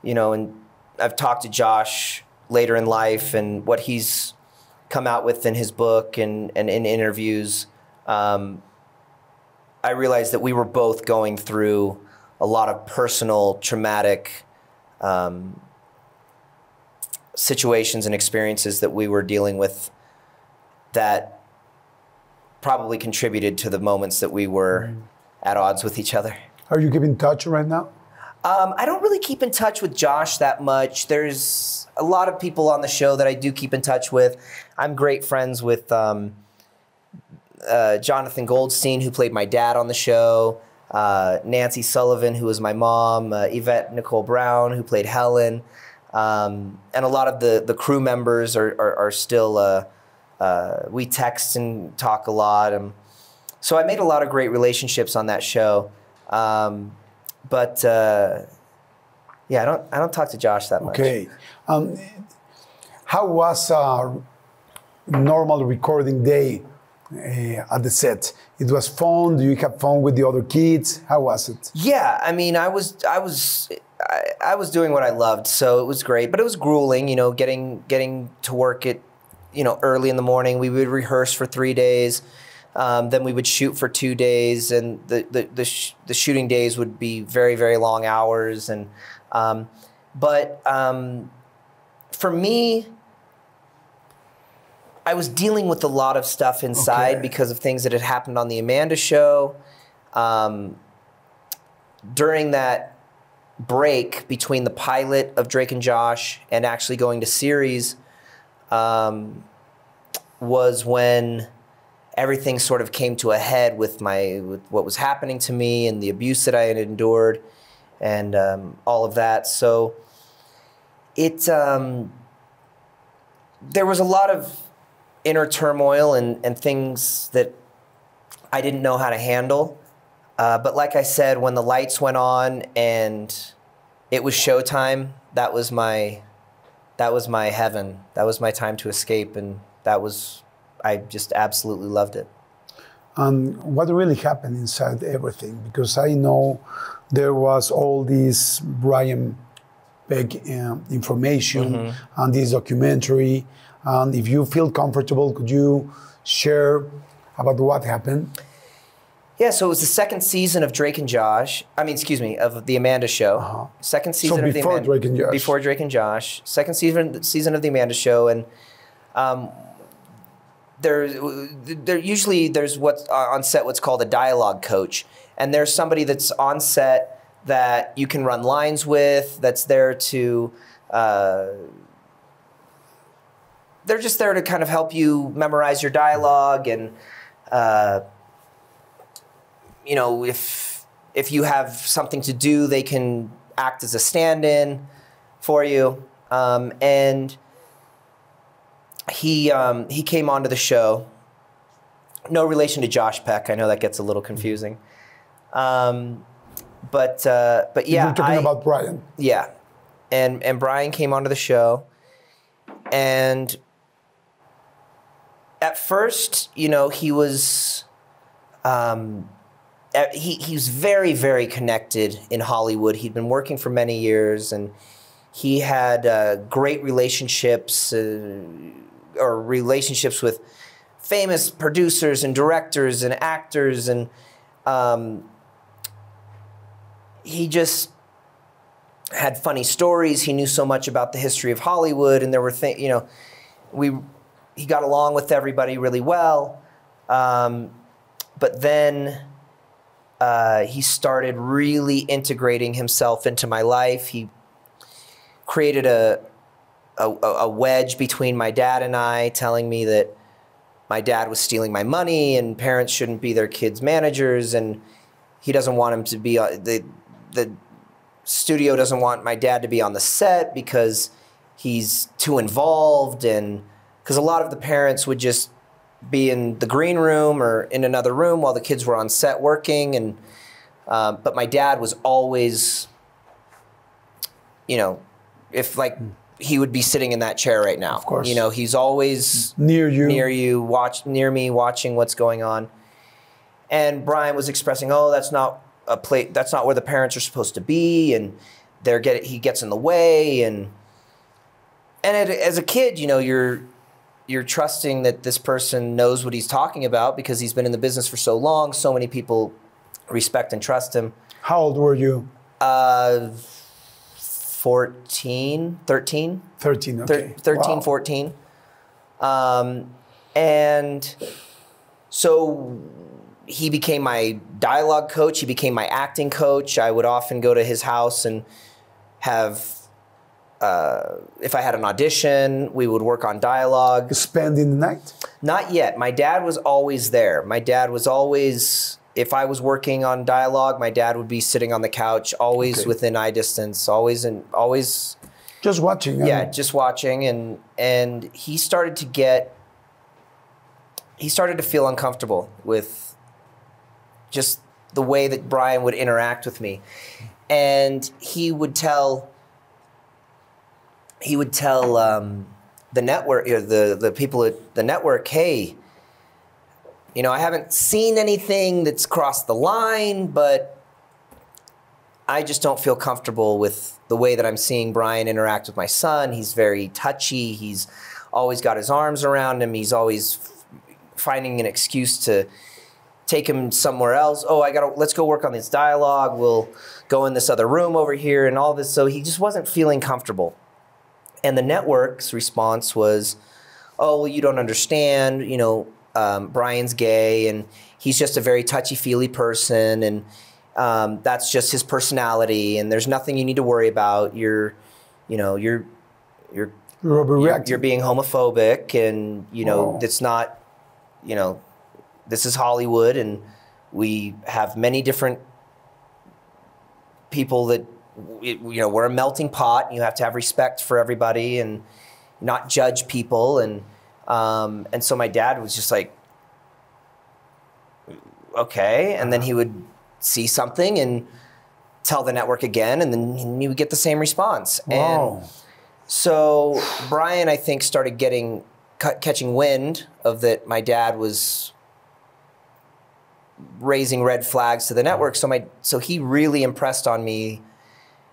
you know, and I've talked to Josh later in life, and what he's come out with in his book and, and in interviews, um, I realized that we were both going through a lot of personal traumatic um, situations and experiences that we were dealing with that probably contributed to the moments that we were mm. at odds with each other. Are you keeping in touch right now? Um, I don't really keep in touch with Josh that much. There's a lot of people on the show that I do keep in touch with. I'm great friends with um, uh, Jonathan Goldstein, who played my dad on the show, uh, Nancy Sullivan, who was my mom, uh, Yvette Nicole Brown, who played Helen, um, and a lot of the, the crew members are, are, are still, uh, uh, we text and talk a lot. And so I made a lot of great relationships on that show. Um, but uh, yeah, I don't I don't talk to Josh that much. Okay, um, how was a normal recording day uh, at the set? It was fun. Do you have fun with the other kids? How was it? Yeah, I mean, I was I was I, I was doing what I loved, so it was great. But it was grueling, you know, getting getting to work at you know early in the morning. We would rehearse for three days. Um, then we would shoot for two days, and the the the, sh the shooting days would be very very long hours. And um, but um, for me, I was dealing with a lot of stuff inside okay. because of things that had happened on the Amanda Show. Um, during that break between the pilot of Drake and Josh and actually going to series, um, was when everything sort of came to a head with my with what was happening to me and the abuse that I had endured, and um, all of that. So it um, there was a lot of inner turmoil and and things that I didn't know how to handle. Uh, but like I said, when the lights went on and it was showtime, that was my that was my heaven. That was my time to escape, and that was I just absolutely loved it. And um, what really happened inside everything? Because I know there was all this Brian Peck uh, information mm-hmm. and this documentary. And if you feel comfortable, could you share about what happened? Yeah, so it was the second season of Drake and Josh. I mean, excuse me, of The Amanda Show. Uh-huh. Second season so of The Amanda Show. Before Drake and Josh. Before Drake and Josh. Second season, season of The Amanda Show. And um, there, there usually there's what's on set what's called a dialogue coach. And there's somebody that's on set that you can run lines with, that's there to... Uh, they're just there to kind of help you memorize your dialogue and... Uh, you know, if if you have something to do, they can act as a stand-in for you. Um, and he um, he came onto the show. No relation to Josh Peck. I know that gets a little confusing. Um, but uh, but yeah, you're talking I, about Brian. Yeah, and and Brian came onto the show, and at first, you know, he was. Um, He, he was very, very connected in Hollywood. He'd been working for many years, and he had uh, great relationships uh, or relationships with famous producers and directors and actors. And um, he just had funny stories. He knew so much about the history of Hollywood, and there were things, you know, we, he got along with everybody really well. Um, but then... Uh, he started really integrating himself into my life. He created a, a, a wedge between my dad and I, telling me that my dad was stealing my money and parents shouldn't be their kids' managers, and he doesn't want him to be, uh, the, the studio doesn't want my dad to be on the set because he's too involved, and because a lot of the parents would just be in the green room or in another room while the kids were on set working. And uh, but my dad was always, you know, if like he would be sitting in that chair right now. Of course. You know, he's always near you, near you, watch near me, watching what's going on. And Brian was expressing, oh, that's not a place, that's not where the parents are supposed to be, and they're get he gets in the way, and and it, as a kid, you know, you're. You're trusting that this person knows what he's talking about because he's been in the business for so long. So many people respect and trust him. How old were you? Uh, fourteen, thirteen. thirteen, okay. thirteen, wow. fourteen. Um, and so he became my dialogue coach. He became my acting coach. I would often go to his house and have... Uh, if I had an audition, we would work on dialogue. Spending the night? Not yet. My dad was always there. My dad was always, if I was working on dialogue, my dad would be sitting on the couch, always okay. within eye distance, always in, always. Just watching. Yeah, I mean. just watching. And, and he started to get, he started to feel uncomfortable with just the way that Brian would interact with me. And he would tell He would tell um, the network, or the, the people at the network, hey, you know, I haven't seen anything that's crossed the line, but I just don't feel comfortable with the way that I'm seeing Brian interact with my son. He's very touchy. He's always got his arms around him. He's always finding an excuse to take him somewhere else. Oh, I gotta, let's go work on this dialogue. We'll go in this other room over here and all this. So he just wasn't feeling comfortable. And the network's response was, oh, well, you don't understand, you know, um, Brian's gay, and he's just a very touchy-feely person, and um, that's just his personality, and there's nothing you need to worry about. You're, you know, you're, you're, you're, you're being homophobic, and, you know, oh. it's not, you know, this is Hollywood, and we have many different people that, it, you know, we're a melting pot, and you have to have respect for everybody and not judge people. And, um, and so my dad was just like, okay. And then he would see something and tell the network again, and then he would get the same response. Whoa. And so Brian, I think, started getting, catching wind of that my dad was raising red flags to the network. So my, so he really impressed on me,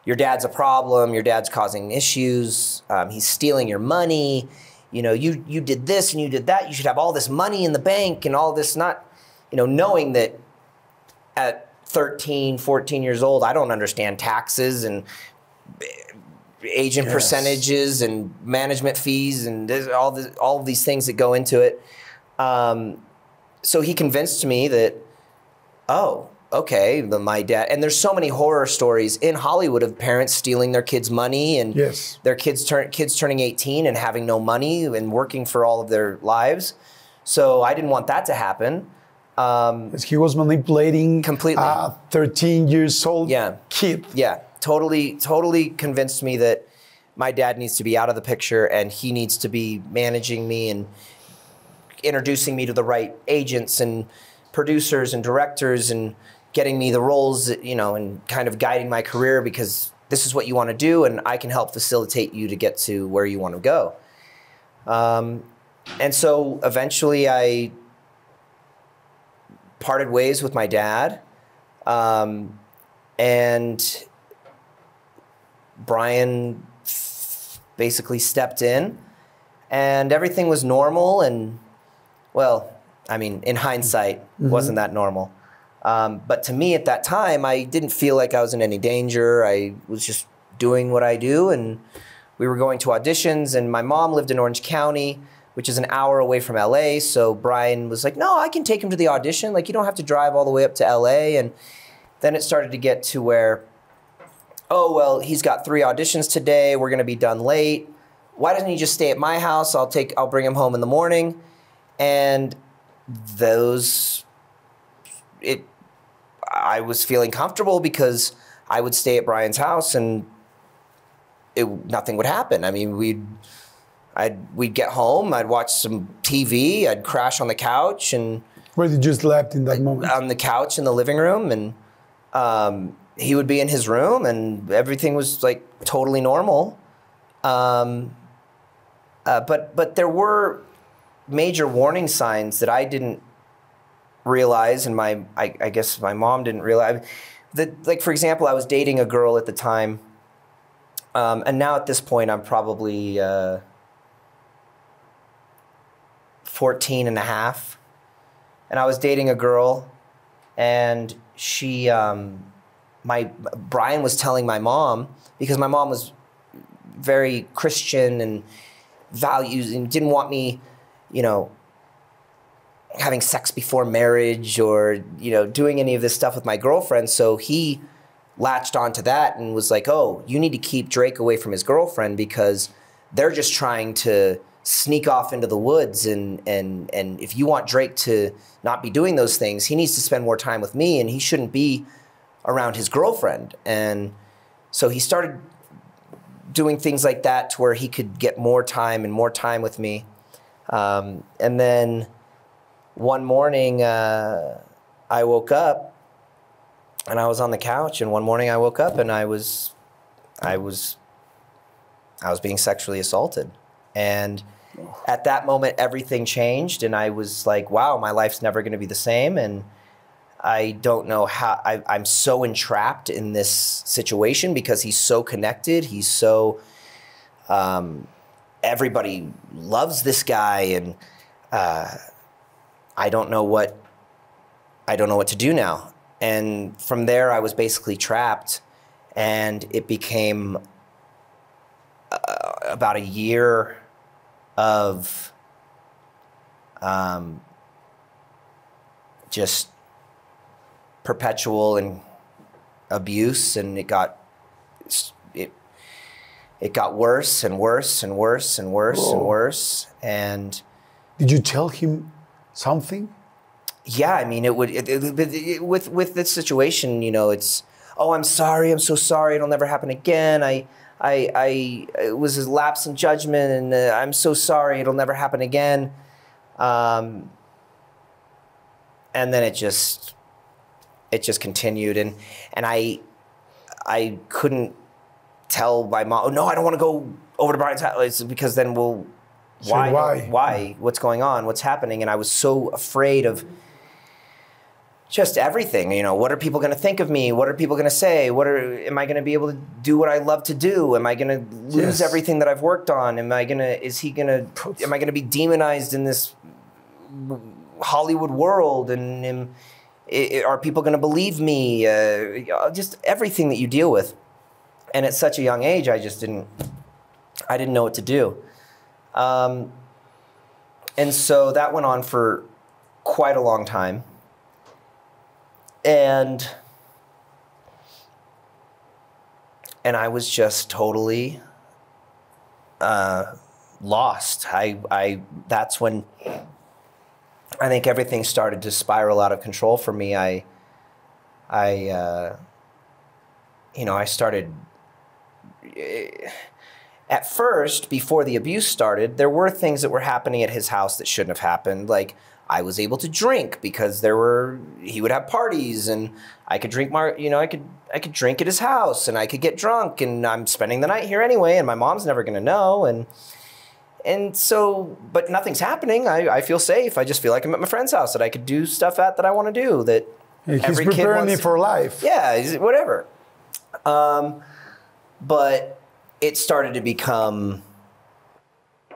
your dad's a problem, your dad's causing issues, um, he's stealing your money, you know, you, you did this and you did that, you should have all this money in the bank and all this, not, you know, knowing that at thirteen, fourteen years old, I don't understand taxes and agent yes. percentages and management fees and all, the, all of these things that go into it. Um, so he convinced me that, oh, okay, the, my dad, and there's so many horror stories in Hollywood of parents stealing their kids' money and yes. their kids, turn, kids turning eighteen and having no money and working for all of their lives. So I didn't want that to happen. Um, he was manipulating completely. Uh, thirteen years old yeah. kid. Yeah, totally, totally convinced me that my dad needs to be out of the picture and he needs to be managing me and introducing me to the right agents and producers and directors and getting me the roles, that, you know, and kind of guiding my career, because this is what you want to do and I can help facilitate you to get to where you want to go. Um, and so eventually I parted ways with my dad, um, and Brian basically stepped in, and everything was normal. And well, I mean, in hindsight, mm-hmm. wasn't that normal. Um, but to me at that time, I didn't feel like I was in any danger. I was just doing what I do, and we were going to auditions, and my mom lived in Orange County, which is an hour away from L A. So Brian was like, no, I can take him to the audition. Like, you don't have to drive all the way up to L A. And then it started to get to where, oh, well, he's got three auditions today. We're going to be done late. Why doesn't he just stay at my house? I'll take, I'll bring him home in the morning. And those, it, I was feeling comfortable because I would stay at Brian's house and it, nothing would happen. I mean, we'd, I'd, we'd get home, I'd watch some T V, I'd crash on the couch, and... Where did you slept in that I, moment? On the couch in the living room, and um, he would be in his room, and everything was, like, totally normal. Um, uh, but, but there were major warning signs that I didn't realize, and my, I, I guess my mom didn't realize. That, like, for example, I was dating a girl at the time, um, and now at this point I'm probably... Uh, fourteen and a half. And I was dating a girl, and she, um, my, Brian was telling my mom, because my mom was very Christian and values and didn't want me, you know, having sex before marriage or, you know, doing any of this stuff with my girlfriend. So he latched onto that and was like, oh, you need to keep Drake away from his girlfriend because they're just trying to sneak off into the woods, and and and if you want Drake to not be doing those things, he needs to spend more time with me, and he shouldn't be around his girlfriend. And so he started doing things like that to where he could get more time and more time with me. Um, and then one morning uh, I woke up, and I was on the couch. And one morning I woke up, and I was, I was, I was being sexually assaulted. And at that moment, everything changed. And I was like, wow, my life's never going to be the same. And I don't know how, I, I'm so entrapped in this situation because he's so connected. He's so, um, everybody loves this guy. And uh, I don't know what, I don't know what to do now. And from there, I was basically trapped, and it became uh, about a year of um, just perpetual and abuse, and it got it it got worse and worse and worse and worse Whoa. and worse. And did you tell him something? Yeah, I mean, it would it, it, it, with with this situation, you know, it's, oh, I'm sorry, I'm so sorry, it'll never happen again. I I I it was a lapse in judgment, and uh, I'm so sorry, it'll never happen again. Um, and then it just it just continued, and and I I couldn't tell my mom, oh no, I don't want to go over to Brian's house, because then we'll so why why, why? Yeah. What's going on? What's happening? And I was so afraid of just everything, you know, what are people going to think of me? What are people going to say? What are, am I going to be able to do what I love to do? Am I going to lose yes. everything that I've worked on? Am I going to, is he going to, am I going to be demonized in this Hollywood world? And am, it, are people going to believe me? Uh, just everything that you deal with. And at such a young age, I just didn't, I didn't know what to do. Um, and so that went on for quite a long time. And, and I was just totally uh, lost. I, I, that's when I think everything started to spiral out of control for me. I, I, uh, you know, I started, at first, before the abuse started, there were things that were happening at his house that shouldn't have happened. Like, I was able to drink because there were, he would have parties, and I could drink my, you know, I could, I could drink at his house, and I could get drunk, and I'm spending the night here anyway, and my mom's never going to know. And, and so, but nothing's happening. I, I feel safe. I just feel like I'm at my friend's house that I could do stuff at that I want to do, that yeah, he's every preparing kid wants me for life. Yeah. Whatever. Um, but it started to become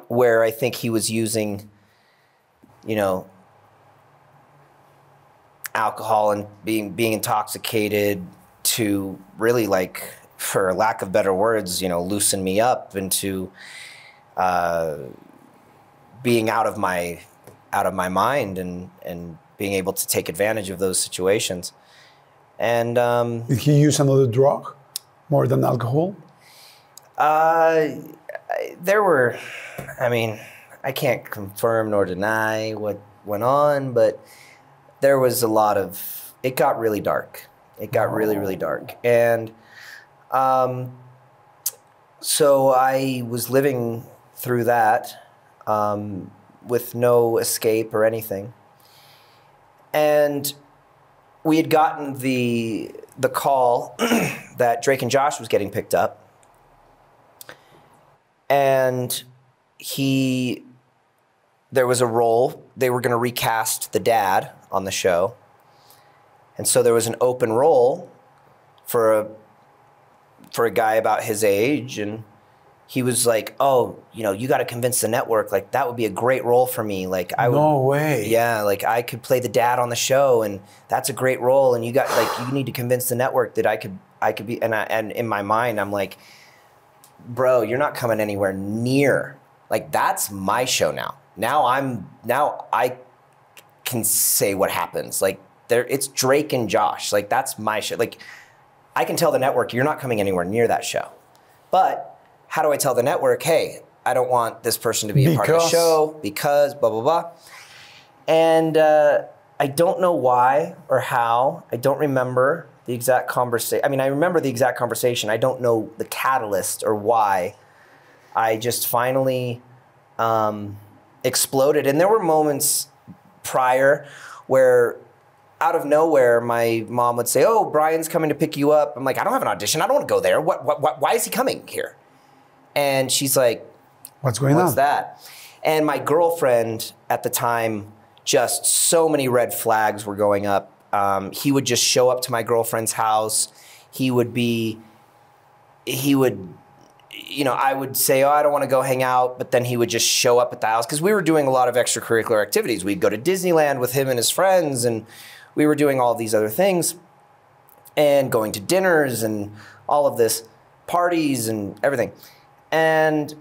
where I think he was using, you know, alcohol and being being intoxicated to really, like, for lack of better words, you know, loosen me up into uh, being out of my out of my mind and and being able to take advantage of those situations. And um, did he use another drug more than alcohol? Uh, there were, I mean, I can't confirm nor deny what went on, but there was a lot of, it got really dark. It got really, really dark. And um, so I was living through that um, with no escape or anything. And we had gotten the, the call that Drake and Josh was getting picked up. And he, there was a role, they were gonna recast the dad on the show. And so there was an open role for a, for a guy about his age. And he was like, oh, you know, you got to convince the network. Like, that would be a great role for me. Like, I would. No way. Yeah. Like, I could play the dad on the show, and that's a great role. And you got, like, you need to convince the network that I could, I could be. And I, and in my mind, I'm like, bro, you're not coming anywhere near. Like, that's my show now. Now I'm, now I can say what happens. Like, there, it's Drake and Josh. Like, that's my show. Like, I can tell the network, you're not coming anywhere near that show. But how do I tell the network, hey, I don't want this person to be because. a part of the show because blah, blah, blah. And uh, I don't know why or how. I don't remember the exact conversation. I mean, I remember the exact conversation. I don't know the catalyst or why. I just finally um, exploded. And there were moments prior where out of nowhere my mom would say, oh, Brian's coming to pick you up. I'm like, I don't have an audition. I don't want to go there. What, what, what, why is he coming here? And she's like, what's going on? What's that? And my girlfriend at the time, just so many red flags were going up. Um, he would just show up to my girlfriend's house. He would be, he would, you know, I would say, oh, I don't want to go hang out. But then he would just show up at the house because we were doing a lot of extracurricular activities. We'd go to Disneyland with him and his friends, and we were doing all these other things and going to dinners and all of this, parties and everything. And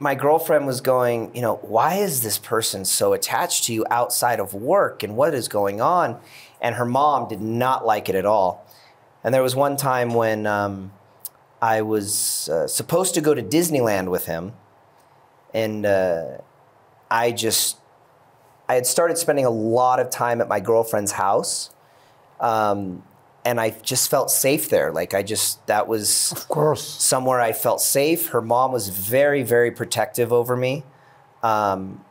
my girlfriend was going, you know, why is this person so attached to you outside of work, and what is going on? And her mom did not like it at all. And there was one time when um, I was uh, supposed to go to Disneyland with him, and uh, I just I had started spending a lot of time at my girlfriend's house. Um, and I just felt safe there. Like I just, that was of course somewhere I felt safe. Her mom was very, very protective over me. Um,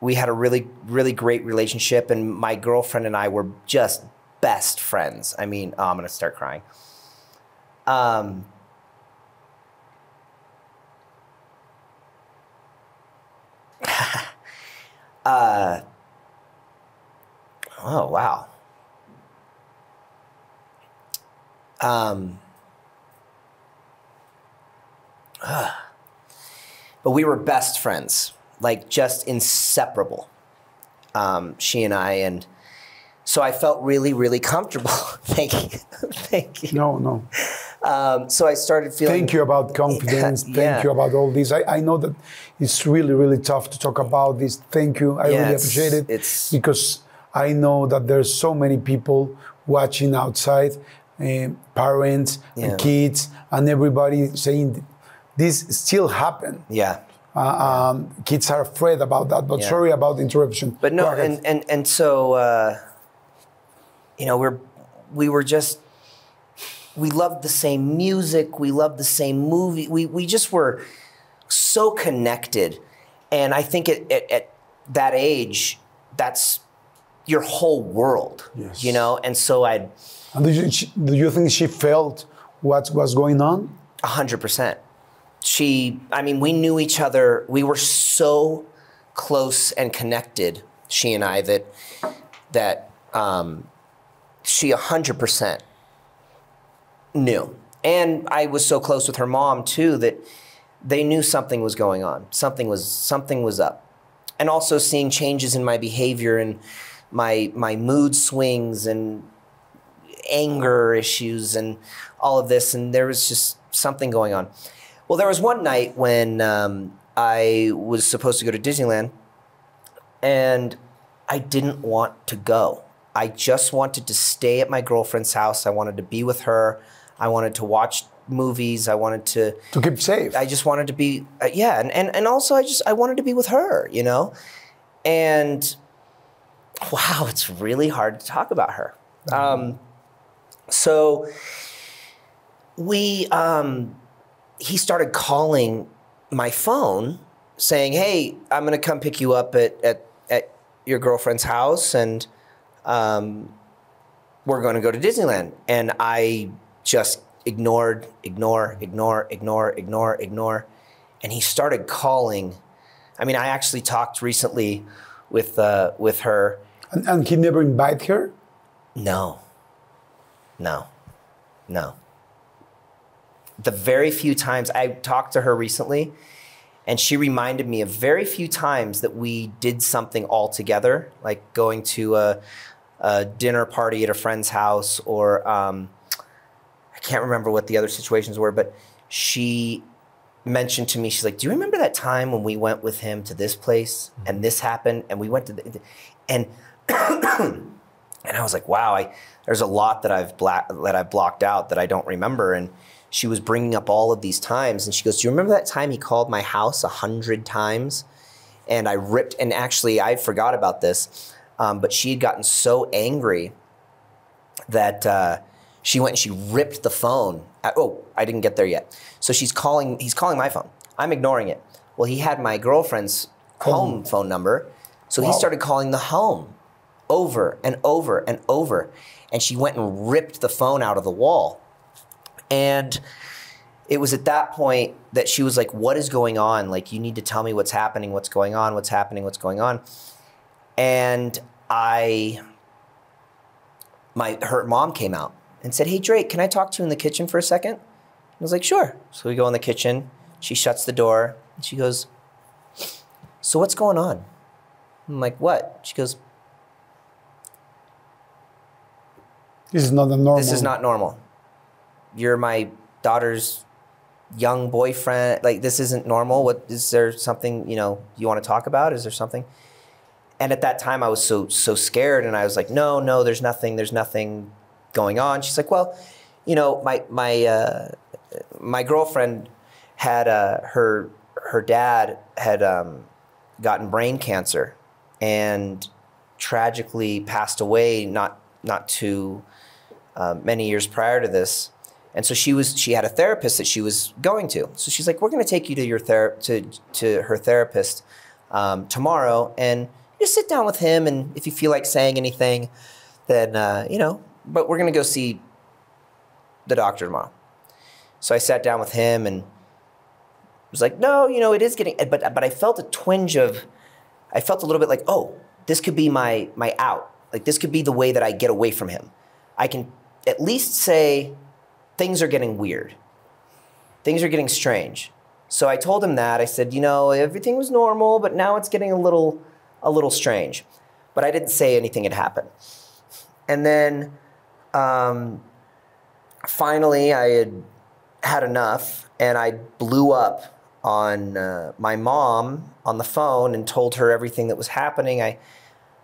we had a really, really great relationship, and my girlfriend and I were just best friends. I mean, oh, I'm gonna start crying. Um, uh, oh, wow. Um, uh, but we were best friends, like just inseparable, um, she and I. And so I felt really, really comfortable. Thank you. Thank you. No, no. Um, so I started feeling. Thank you about confidence. Yeah. Thank you about all this. I, I know that it's really, really tough to talk about this. Thank you. I yeah, really appreciate it. It's, because I know that there's so many people watching outside. Uh, parents yeah. and kids and everybody saying this still happen. Yeah, uh, um, kids are afraid about that. But yeah. sorry about the interruption. But no, and and and so uh, you know, we're we were just we loved the same music, we loved the same movie, we we just were so connected. And I think at at, at that age, that's your whole world. Yes. You know, and so I'd. And do you, do you think she felt what was going on? A hundred percent. She, I mean, we knew each other. We were so close and connected, she and I, that that um, she a hundred percent knew. And I was so close with her mom too that they knew something was going on. Something was something was up. And also seeing changes in my behavior and my my mood swings and anger issues and all of this, and there was just something going on. Well, there was one night when um, I was supposed to go to Disneyland, and I didn't want to go. I just wanted to stay at my girlfriend's house. I wanted to be with her. I wanted to watch movies. I wanted to to keep safe. I just wanted to be uh, yeah, and and and also I just I wanted to be with her, you know. And wow, it's really hard to talk about her. Mm-hmm. Um, So we, um, he started calling my phone saying, hey, I'm going to come pick you up at, at, at your girlfriend's house, and um, we're going to go to Disneyland. And I just ignored, ignore, ignore, ignore, ignore, ignore. And he started calling. I mean, I actually talked recently with, uh, with her. And, and he never invited her? No. No, no. The very few times I talked to her recently, and she reminded me of very few times that we did something all together, like going to a, a dinner party at a friend's house, or um, I can't remember what the other situations were, but she mentioned to me, she's like, do you remember that time when we went with him to this place and this happened and we went to the, and and I was like, wow, I, there's a lot that I've black, that I've blocked out that I don't remember. And she was bringing up all of these times. And she goes, do you remember that time he called my house a hundred times? And I ripped, and actually I forgot about this, um, but she had gotten so angry that uh, she went and she ripped the phone. I, oh, I didn't get there yet. So she's calling, he's calling my phone. I'm ignoring it. Well, he had my girlfriend's home phone number. So wow. He started calling the home. Over and over and over. And she went and ripped the phone out of the wall. And it was at that point that she was like, what is going on? Like, you need to tell me what's happening, what's going on, what's happening, what's going on. And I, my, her mom came out and said, hey, Drake, can I talk to you in the kitchen for a second? I was like, sure. So we go in the kitchen, she shuts the door, and she goes, so what's going on? I'm like, what? She goes, this is not normal. This is not normal. You're my daughter's young boyfriend. Like, this isn't normal. What, is there something, you know, you want to talk about? Is there something? And at that time I was so, so scared, and I was like, no, no, there's nothing. There's nothing going on. She's like, well, you know, my, my, uh, my girlfriend had, uh, her, her dad had um, gotten brain cancer, and tragically passed away not not too uh, many years prior to this. And so she was she had a therapist that she was going to. So she's like, we're going to take you to your ther to to her therapist um, tomorrow, and just sit down with him. And if you feel like saying anything, then uh, you know. But we're going to go see the doctor tomorrow. So I sat down with him and was like, no, you know, it is getting. But but I felt a twinge of, I felt a little bit like, oh, this could be my my out. Like this could be the way that I get away from him. I can at least say, things are getting weird. Things are getting strange. So I told him that. I said, you know, everything was normal, but now it's getting a little, a little strange. But I didn't say anything had happened. And then um, finally I had had enough, and I blew up on uh, my mom on the phone and told her everything that was happening. I,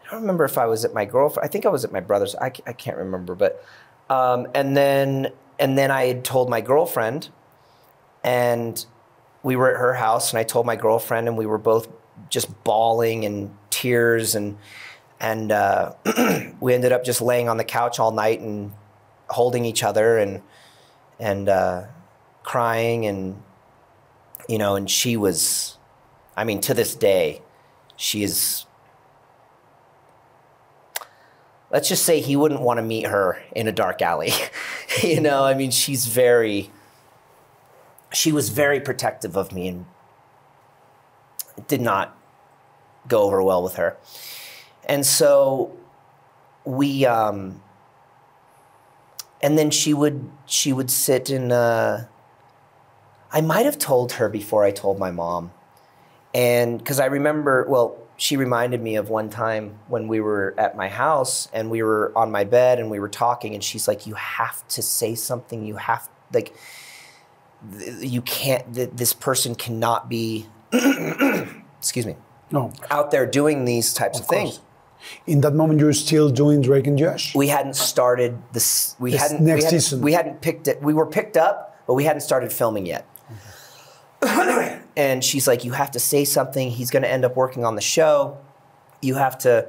I don't remember if I was at my girlfriend. I think I was at my brother's. I, I can't remember. But um, and then... And then I had told my girlfriend, and we were at her house, and I told my girlfriend, and we were both just bawling and tears, and and uh, we ended up just laying on the couch all night and holding each other and and uh, crying, and you know, and she was, I mean, to this day, she is. Let's just say he wouldn't want to meet her in a dark alley. You know, I mean, she's very, she was very protective of me, and it did not go over well with her. And so we, um, and then she would, she would sit in, uh, I might've told her before I told my mom. And cause I remember, well, she reminded me of one time when we were at my house and we were on my bed and we were talking, and she's like, you have to say something. You have, like, you can't, th this person cannot be, excuse me, no. out there doing these types of, of things. In that moment, you were still doing Drake and Josh? We hadn't started this, we this hadn't, next we hadn't, season. we hadn't picked it. We were picked up, but we hadn't started filming yet. Mm-hmm. And she's like, you have to say something. He's going to end up working on the show. You have to,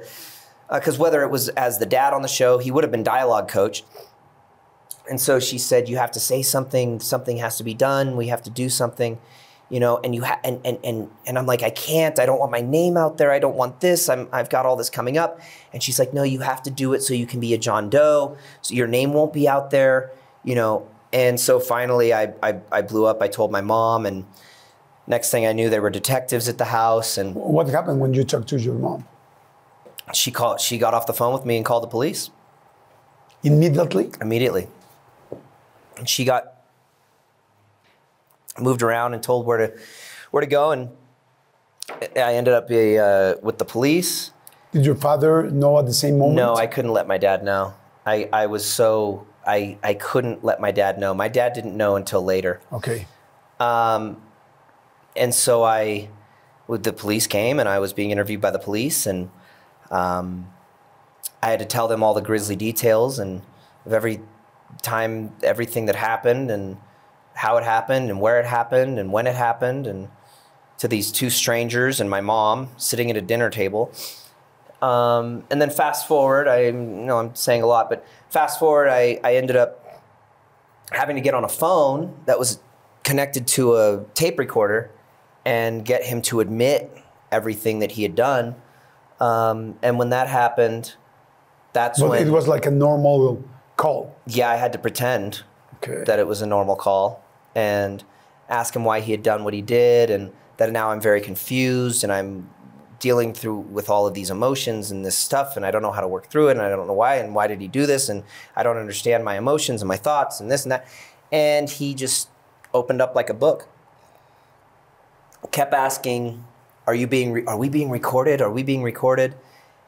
because uh, whether it was as the dad on the show, he would have been dialogue coach. And so she said, you have to say something. Something has to be done. We have to do something, you know. And you ha and and and and I'm like, I can't. I don't want my name out there. I don't want this. I'm I've got all this coming up. And she's like, no, you have to do it so you can be a John Doe. So your name won't be out there, you know. And so finally, I I, I blew up. I told my mom, and next thing I knew, there were detectives at the house. And what happened when you talked to your mom? She called. She got off the phone with me and called the police. Immediately? Immediately. And she got moved around and told where to where to go. And I ended up a, uh, with the police. Did your father know at the same moment? No, I couldn't let my dad know. I, I was so I I couldn't let my dad know. My dad didn't know until later. Okay. Um. And so I, the police came, and I was being interviewed by the police, and um, I had to tell them all the grisly details and of every time, everything that happened, and how it happened, and where it happened, and when it happened, and to these two strangers and my mom sitting at a dinner table. Um, and then fast forward, I you know I'm saying a lot, but fast forward, I, I ended up having to get on a phone that was connected to a tape recorder and get him to admit everything that he had done. Um, and when that happened, that's well, when... It was like a normal call. Yeah, I had to pretend okay. that it was a normal call and ask him why he had done what he did, and that now I'm very confused and I'm dealing through with all of these emotions and this stuff, and I don't know how to work through it, and I don't know why, and why did he do this, and I don't understand my emotions and my thoughts and this and that. And he just opened up like a book. Kept asking, "Are you being? Re are we being recorded? Are we being recorded?"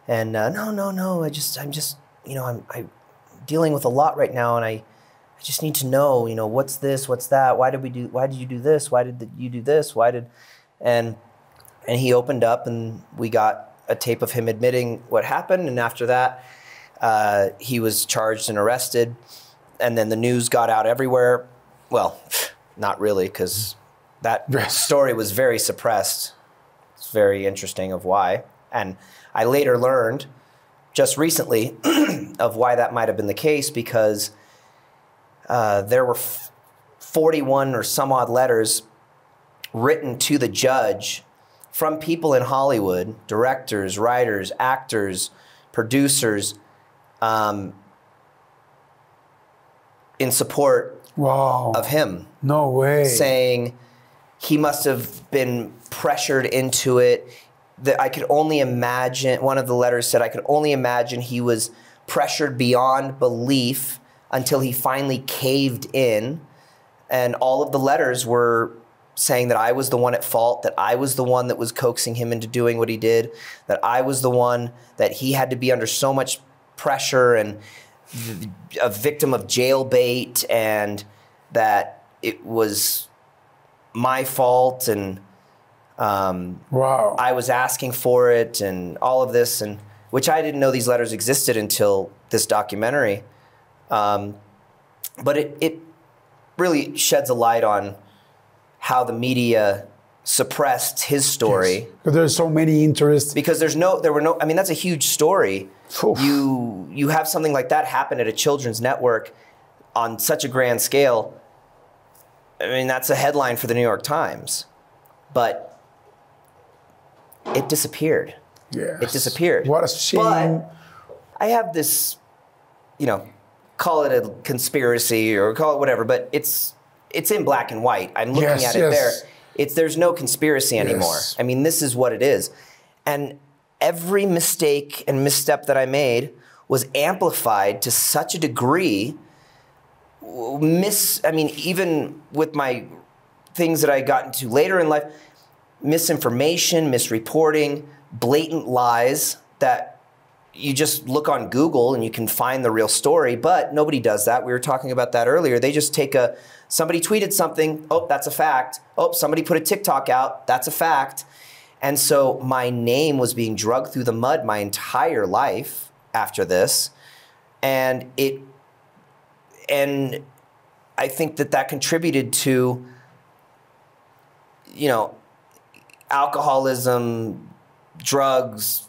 And uh, no, no, no. I just, I'm just, you know, I'm, I'm dealing with a lot right now, and I, I just need to know, you know, what's this? What's that? Why did we do? Why did you do this? Why did you do this? Why did? And and he opened up, and we got a tape of him admitting what happened. And after that, uh, he was charged and arrested. And then the news got out everywhere. Well. Not really, because that story was very suppressed. It's very interesting of why. And I later learned just recently of why that might have been the case, because uh, there were forty-one or some odd letters written to the judge from people in Hollywood, directors, writers, actors, producers, um, in support wow. of him. No way. Saying he must have been pressured into it. That I could only imagine, one of the letters said, I could only imagine he was pressured beyond belief until he finally caved in. And all of the letters were saying that I was the one at fault, that I was the one that was coaxing him into doing what he did, that I was the one, that he had to be under so much pressure and a victim of jailbait, and that it was my fault, and um, wow. I was asking for it, and all of this, and which I didn't know these letters existed until this documentary. Um, but it, it really sheds a light on how the media suppressed his story. Yes. But there's so many interests. Because there's no, there were no, I mean, that's a huge story. Oof. You you have something like that happen at a children's network on such a grand scale. I mean, that's a headline for the New York Times, but it disappeared. Yeah, it disappeared. What a shame. But I have this, you know, call it a conspiracy or call it whatever, but it's it's in black and white. I'm looking yes, at it yes. there. It's, there's no conspiracy anymore. Yes. I mean, this is what it is. And every mistake and misstep that I made was amplified to such a degree. Miss, I mean, even with my things that I got into later in life, misinformation, misreporting, blatant lies that you just look on Google and you can find the real story, but nobody does that. We were talking about that earlier. They just take a, somebody tweeted something, oh, that's a fact. Oh, somebody put a TikTok out, that's a fact. And so my name was being dragged through the mud my entire life after this. And it, and I think that that contributed to, you know, alcoholism, drugs,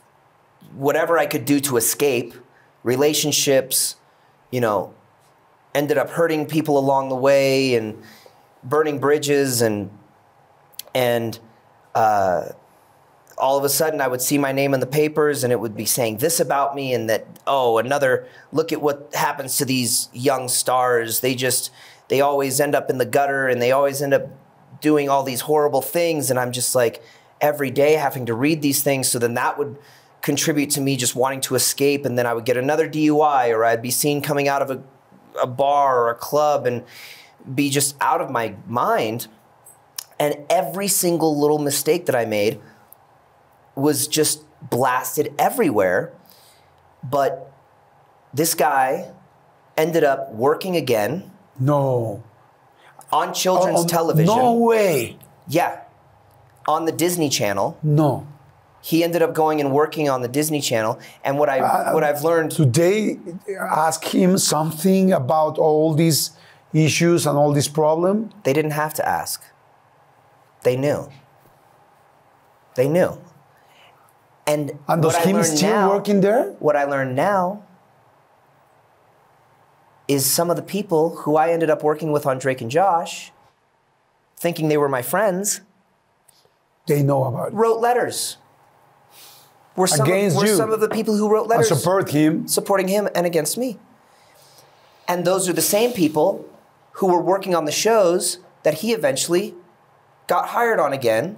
whatever I could do to escape, relationships, you know, ended up hurting people along the way and burning bridges, and, and uh, all of a sudden I would see my name in the papers and it would be saying this about me, and that, oh, another, look at what happens to these young stars. They just, they always end up in the gutter and they always end up doing all these horrible things. And I'm just like every day having to read these things. So then that would contribute to me just wanting to escape. And then I would get another D U I, or I'd be seen coming out of a, a bar or a club and be just out of my mind. And every single little mistake that I made was just blasted everywhere. But this guy ended up working again. No. On children's oh, television. No way. Yeah. On the Disney Channel. No. He ended up going and working on the Disney Channel. And what, I, uh, what I've learned... Today, ask him something about all these issues and all this problem? They didn't have to ask. They knew. They knew. And, and does him still now, working there? What I learned now is some of the people who I ended up working with on Drake and Josh, thinking they were my friends, they know about it. Wrote letters. Were some, against of, were you. some of the people who wrote letters. I support him. Supporting him and against me. And those are the same people who were working on the shows that he eventually got hired on again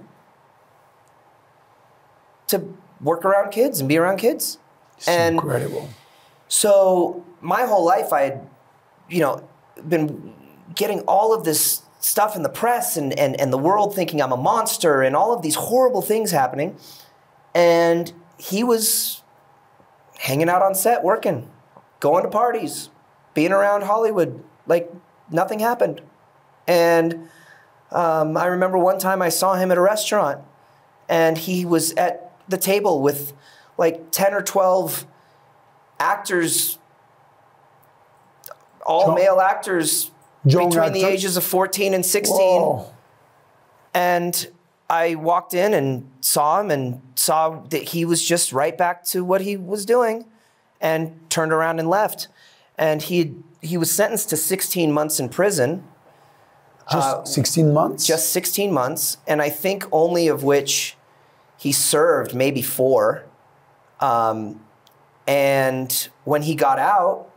to work around kids and be around kids. It's and incredible. So my whole life I had, you know, been getting all of this stuff in the press and, and, and the world thinking I'm a monster and all of these horrible things happening. And he was hanging out on set, working, going to parties, being around Hollywood, like nothing happened. And um, I remember one time I saw him at a restaurant and he was at the table with like ten or twelve actors, all John, male actors John between actor. the ages of fourteen and sixteen. Whoa. And I walked in and saw him and saw that he was just right back to what he was doing and turned around and left. And he, he was sentenced to sixteen months in prison. Just uh, sixteen months? Just sixteen months. And I think only of which he served maybe four. Um, and when he got out,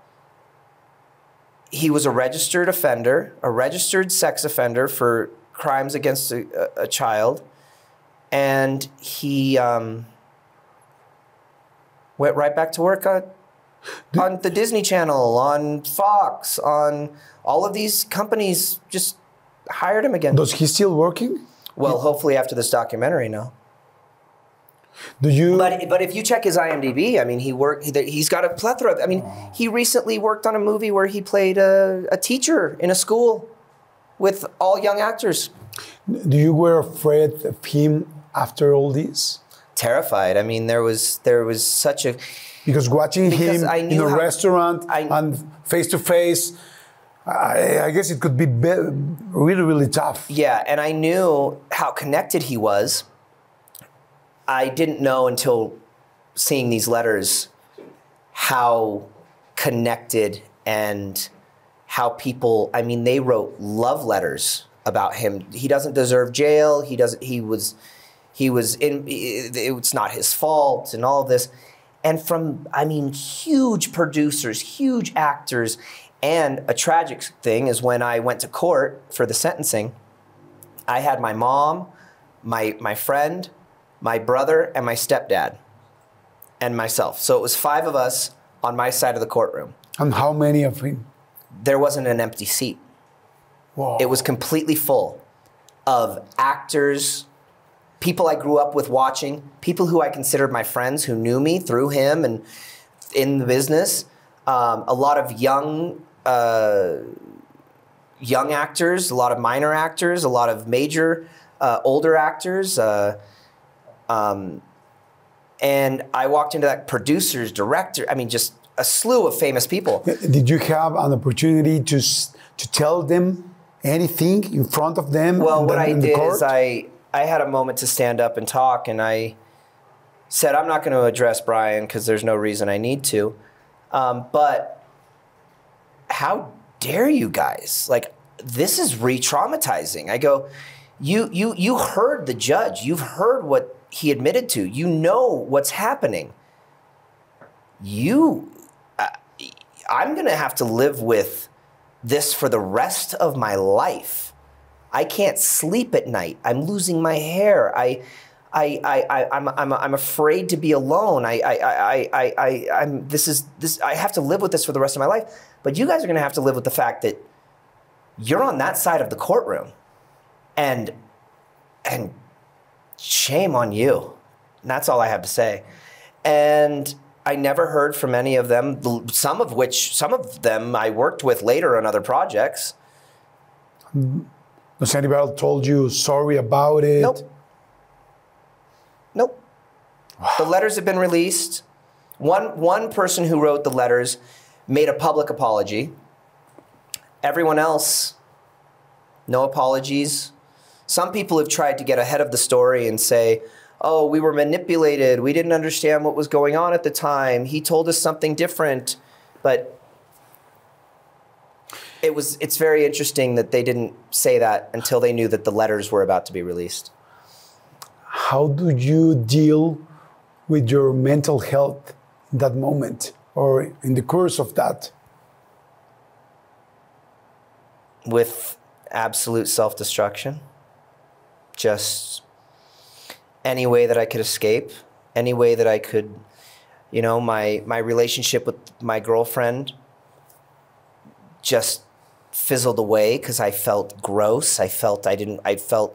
he was a registered offender, a registered sex offender for crimes against a, a child. And he um, went right back to work on, on the Disney Channel, on Fox, on all of these companies just hired him again. Does he still working? Well, yeah. Hopefully after this documentary, no. Do you? But, but if you check his I M D B, I mean, he worked, he's got a plethora of, I mean, he recently worked on a movie where he played a, a teacher in a school with all young actors. Do you were afraid of him after all this? Terrified. I mean, there was, there was such a... Because watching because him in a restaurant I, and face-to-face, -face, I, I guess it could be, be really, really tough. Yeah, and I knew how connected he was. I didn't know until seeing these letters how connected and how people, I mean, they wrote love letters about him. He doesn't deserve jail. He doesn't, he was, he was in, it's not his fault and all of this. And from, I mean, huge producers, huge actors. And a tragic thing is when I went to court for the sentencing, I had my mom, my, my friend, my brother and my stepdad and myself. So it was five of us on my side of the courtroom. And how many of him? There wasn't an empty seat. Whoa. It was completely full of actors, people I grew up with watching, people who I considered my friends who knew me through him and in the business. Um, a lot of young, uh, young actors, a lot of minor actors, a lot of major, uh, older actors, uh, Um, and I walked into that producers, director, I mean, just a slew of famous people. Did you have an opportunity to, to tell them anything in front of them? Well, what I did is I, I had a moment to stand up and talk, and I said, I'm not going to address Brian because there's no reason I need to. Um, but how dare you guys? Like, this is re-traumatizing. I go, you, you, you heard the judge. You've heard what he admitted to. You know what's happening. You, uh, I'm gonna have to live with this for the rest of my life. I can't sleep at night. I'm losing my hair. I, I, I, I I'm, I'm, I'm afraid to be alone. I, I, I, I, I, I'm. This is this. I have to live with this for the rest of my life. But you guys are gonna have to live with the fact that you're on that side of the courtroom, and, and. Shame on you. And that's all I have to say. And I never heard from any of them, some of which, some of them I worked with later on other projects. Has anybody told you sorry about it? Nope. Nope. Wow. The letters have been released. One, one person who wrote the letters made a public apology. Everyone else, no apologies. Some people have tried to get ahead of the story and say, oh, we were manipulated. We didn't understand what was going on at the time. He told us something different. But it was, it's very interesting that they didn't say that until they knew that the letters were about to be released. How do you deal with your mental health in that moment or in the course of that? With absolute self-destruction. Just any way that I could escape, any way that I could, you know, my, my relationship with my girlfriend just fizzled away because I felt gross. I felt I didn't, I felt,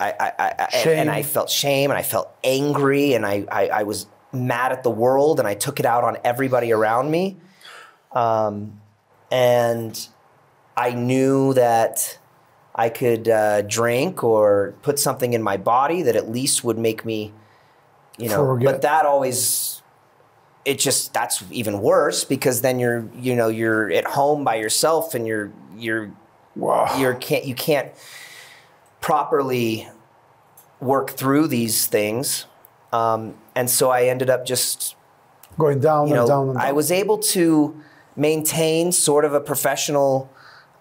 I, I, I, I and I felt shame and I felt angry and I, I, I was mad at the world and I took it out on everybody around me. Um, and I knew that I could uh, drink or put something in my body that at least would make me, you know, forget. But that always, it just, that's even worse because then you're, you know, you're at home by yourself and you're, you're, wow. you're can't, you can't properly work through these things. Um, and so I ended up just going down, you know, and down and down. I was able to maintain sort of a professional,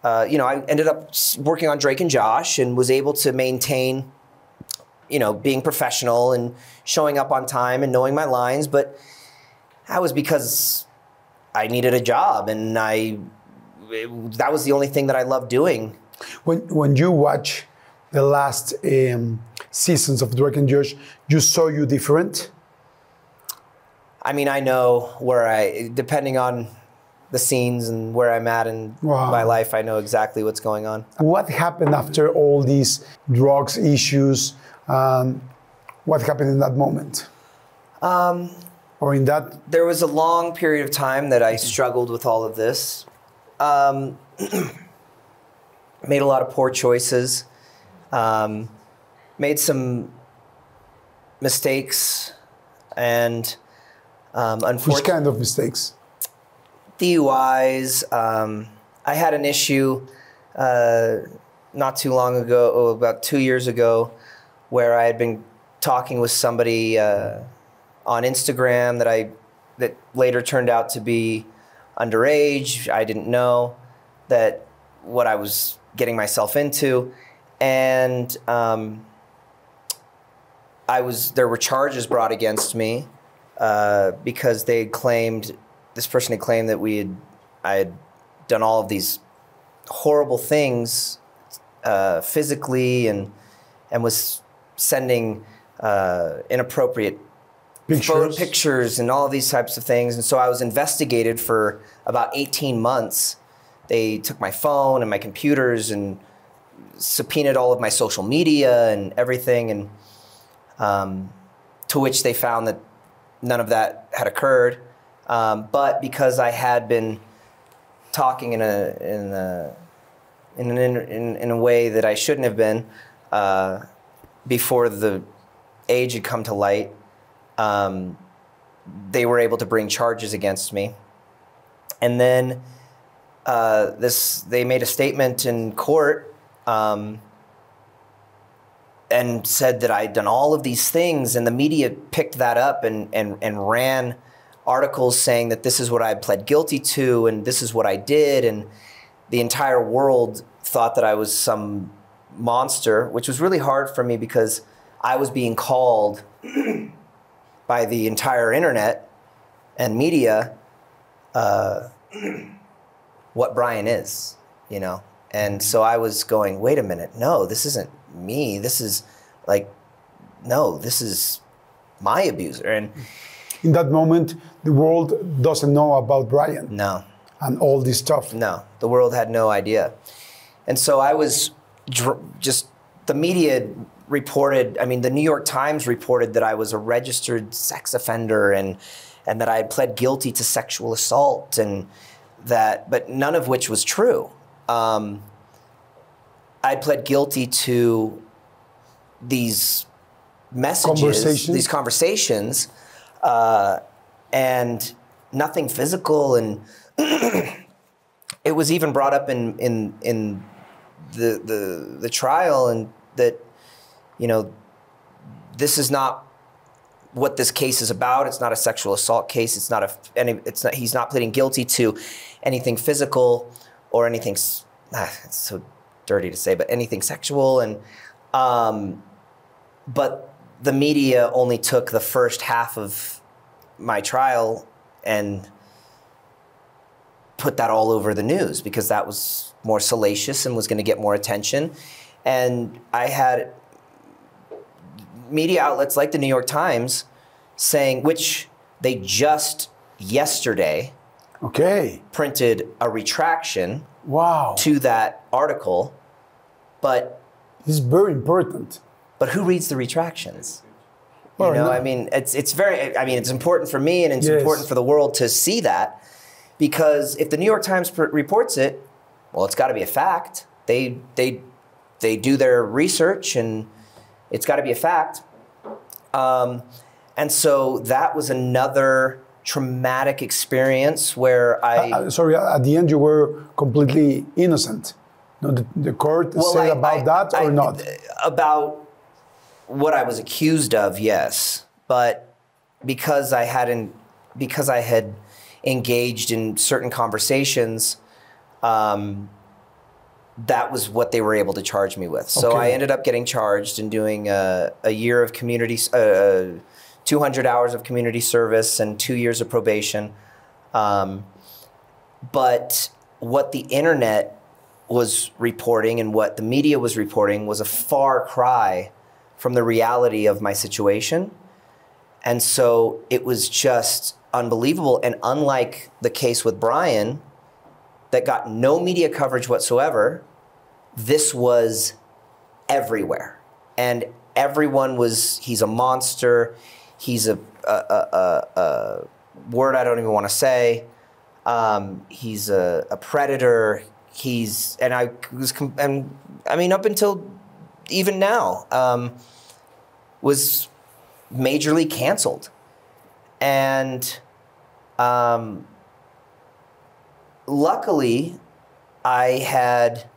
uh, you know, I ended up working on Drake and Josh and was able to maintain, you know, being professional and showing up on time and knowing my lines. But that was because I needed a job, and I, it, that was the only thing that I loved doing. When, when you watch the last um, seasons of Drake and Josh, you saw you different? I mean, I know where I, depending on the scenes and where I'm at in wow. my life, I know exactly what's going on. What happened after all these drugs issues? Um, what happened in that moment? Um, or in that? There was a long period of time that I struggled with all of this. Um, made a lot of poor choices. Um, made some mistakes, and um, unfortunately. Which kind of mistakes? D U Is. Um, I had an issue uh, not too long ago, oh, about two years ago, where I had been talking with somebody uh, on Instagram that I that later turned out to be underage. I didn't know that what I was getting myself into, and um, I was there were charges brought against me uh, because they had claimed. This person had claimed that we had, I had done all of these horrible things uh, physically, and and was sending uh, inappropriate pictures. pictures and all of these types of things. And so I was investigated for about eighteen months. They took my phone and my computers and subpoenaed all of my social media and everything, and um, to which they found that none of that had occurred. Um, but because I had been talking in a in a in an, in, in a way that I shouldn't have been uh, before the age had come to light, um, they were able to bring charges against me. And then uh, this they made a statement in court um, and said that I'd done all of these things, and the media picked that up and and and ran articles saying that this is what I pled guilty to and this is what I did, and the entire world thought that I was some monster, which was really hard for me because I was being called by the entire internet and media uh, what Brian is, you know? And so I was going, wait a minute, no, this isn't me. This is like, no, this is my abuser. And in that moment, the world doesn't know about Brian. No. And all this stuff. No, the world had no idea. And so I was dr just, the media reported, I mean, the New York Times reported that I was a registered sex offender, and, and that I had pled guilty to sexual assault, and that, but none of which was true. Um, I pled guilty to these messages, conversations. these conversations, Uh, and nothing physical, and it was even brought up in in in the the the trial, and that, you know, this is not what this case is about. It's not a sexual assault case. It's not a any. It's not. He's not pleading guilty to anything physical or anything. Ah, it's so dirty to say, but anything sexual, and um, but. The media only took the first half of my trial and put that all over the news because that was more salacious and was going to get more attention. And I had media outlets like the New York Times saying, which they just yesterday okay. printed a retraction wow. to that article. But it's very important. But who reads the retractions? You oh, know, no. I mean, it's, it's very, I mean, it's important for me, and it's yes. important for the world to see that, because if the New York Times reports it, well, it's gotta be a fact. They, they, they do their research, and it's gotta be a fact. Um, and so that was another traumatic experience where I- uh, Sorry, at the end you were completely innocent. No, the, the court well, said I, about I, that or I, not? About what I was accused of, yes. But because I hadn't, because I had engaged in certain conversations, um, that was what they were able to charge me with. So okay. I ended up getting charged and doing a, a year of community, uh, two hundred hours of community service and two years of probation. Um, but what the internet was reporting and what the media was reporting was a far cry from the reality of my situation. And so it was just unbelievable. And unlike the case with Brian, that got no media coverage whatsoever, this was everywhere. And everyone was, he's a monster, he's a, a, a, a, a word I don't even want to say, um, he's a, a predator, he's, and I was, and I mean, up until even now, um, was majorly canceled. And um, luckily, I had,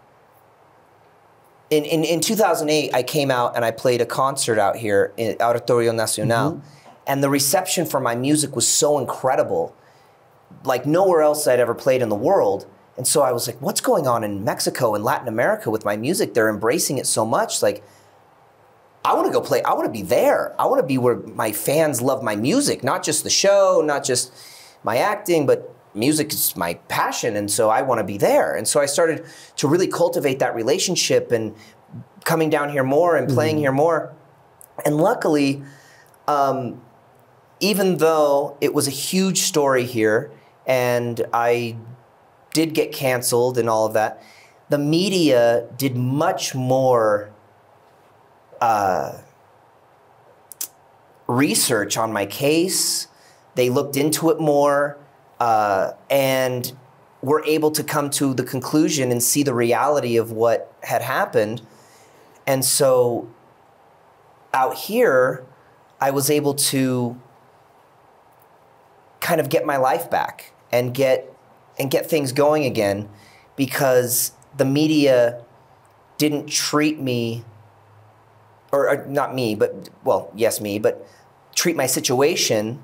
in, in, in two thousand eight, I came out and I played a concert out here in Auditorio Nacional. Mm-hmm. And the reception for my music was so incredible, like nowhere else I'd ever played in the world. And so I was like, what's going on in Mexico and Latin America with my music? They're embracing it so much. Like, I want to go play. I want to be there. I want to be where my fans love my music, not just the show, not just my acting, but music is my passion. And so I want to be there. And so I started to really cultivate that relationship and coming down here more and playing mm-hmm. here more. And luckily, um, even though it was a huge story here and I did get canceled and all of that, the media did much more Uh, research on my case. They looked into it more uh, and were able to come to the conclusion and see the reality of what had happened. And so out here, I was able to kind of get my life back and get, and get things going again, because the media didn't treat me Or, or not me, but, well, yes, me, but treat my situation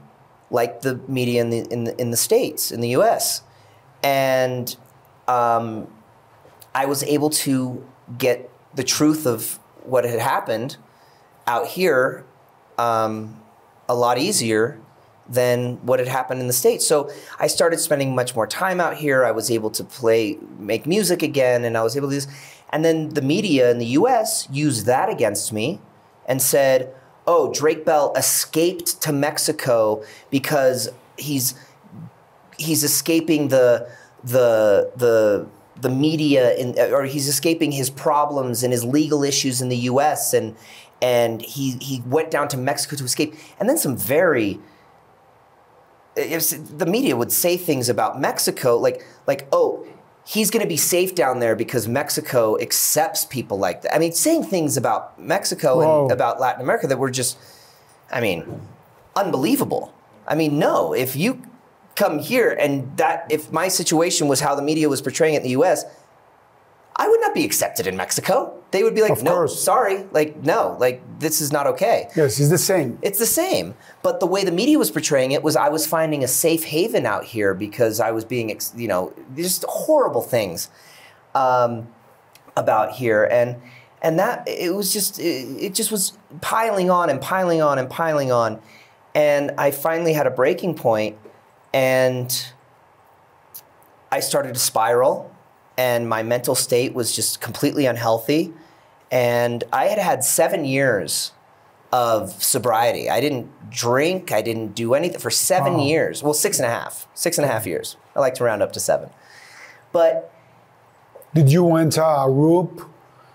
like the media in the, in the, in the States, in the U S. And um, I was able to get the truth of what had happened out here um, a lot easier than what had happened in the States. So I started spending much more time out here. I was able to play, make music again, and I was able to do this. And then the media in the U S used that against me and said, oh, Drake Bell escaped to Mexico because he's he's escaping the the the the media in, or he's escaping his problems and his legal issues in the U S, and and he he went down to Mexico to escape. And then some very was, the media would say things about Mexico like like oh, he's going to be safe down there because Mexico accepts people like that. I mean, saying things about Mexico Whoa. and about Latin America that were just, I mean, unbelievable. I mean, no, if you come here and that, if my situation was how the media was portraying it in the U S, I would not be accepted in Mexico. They would be like, of no, course. sorry, like, no, like, this is not okay. Yes, it's the same. It's the same. But the way the media was portraying it was I was finding a safe haven out here because I was being, you know, just horrible things um, about here. And and that, it was just, it, it just was piling on and piling on and piling on. And I finally had a breaking point and I started to spiral. And my mental state was just completely unhealthy. And I had had seven years of sobriety. I didn't drink, I didn't do anything for seven oh. years. Well, six and a half, six and a half years. I like to round up to seven. But— Did you enter a group?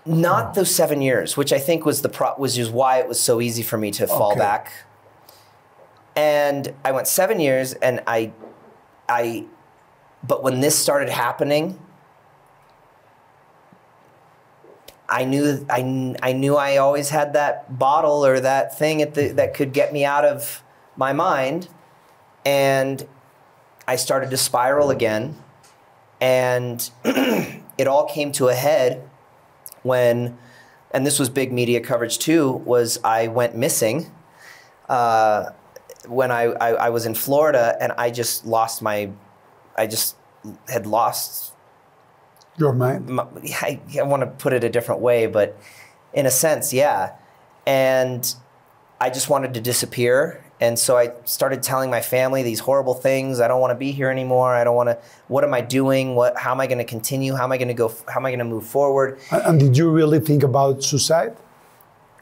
Not oh. those seven years, which I think was the pro was just why it was so easy for me to fall okay. back. And I went seven years and I, I, but when this started happening, I knew I, I knew I always had that bottle or that thing at the, that could get me out of my mind. And I started to spiral again. And it all came to a head when and this was big media coverage too, was I went missing uh, when I, I, I was in Florida, and I just lost my, I just had lost. Your mind? My, I, I want to put it a different way, but in a sense, yeah. And I just wanted to disappear. And so I started telling my family these horrible things. I don't want to be here anymore. I don't want to, what am I doing? What, how am I going to continue? How am I going to go, how am I going to move forward? And did you really think about suicide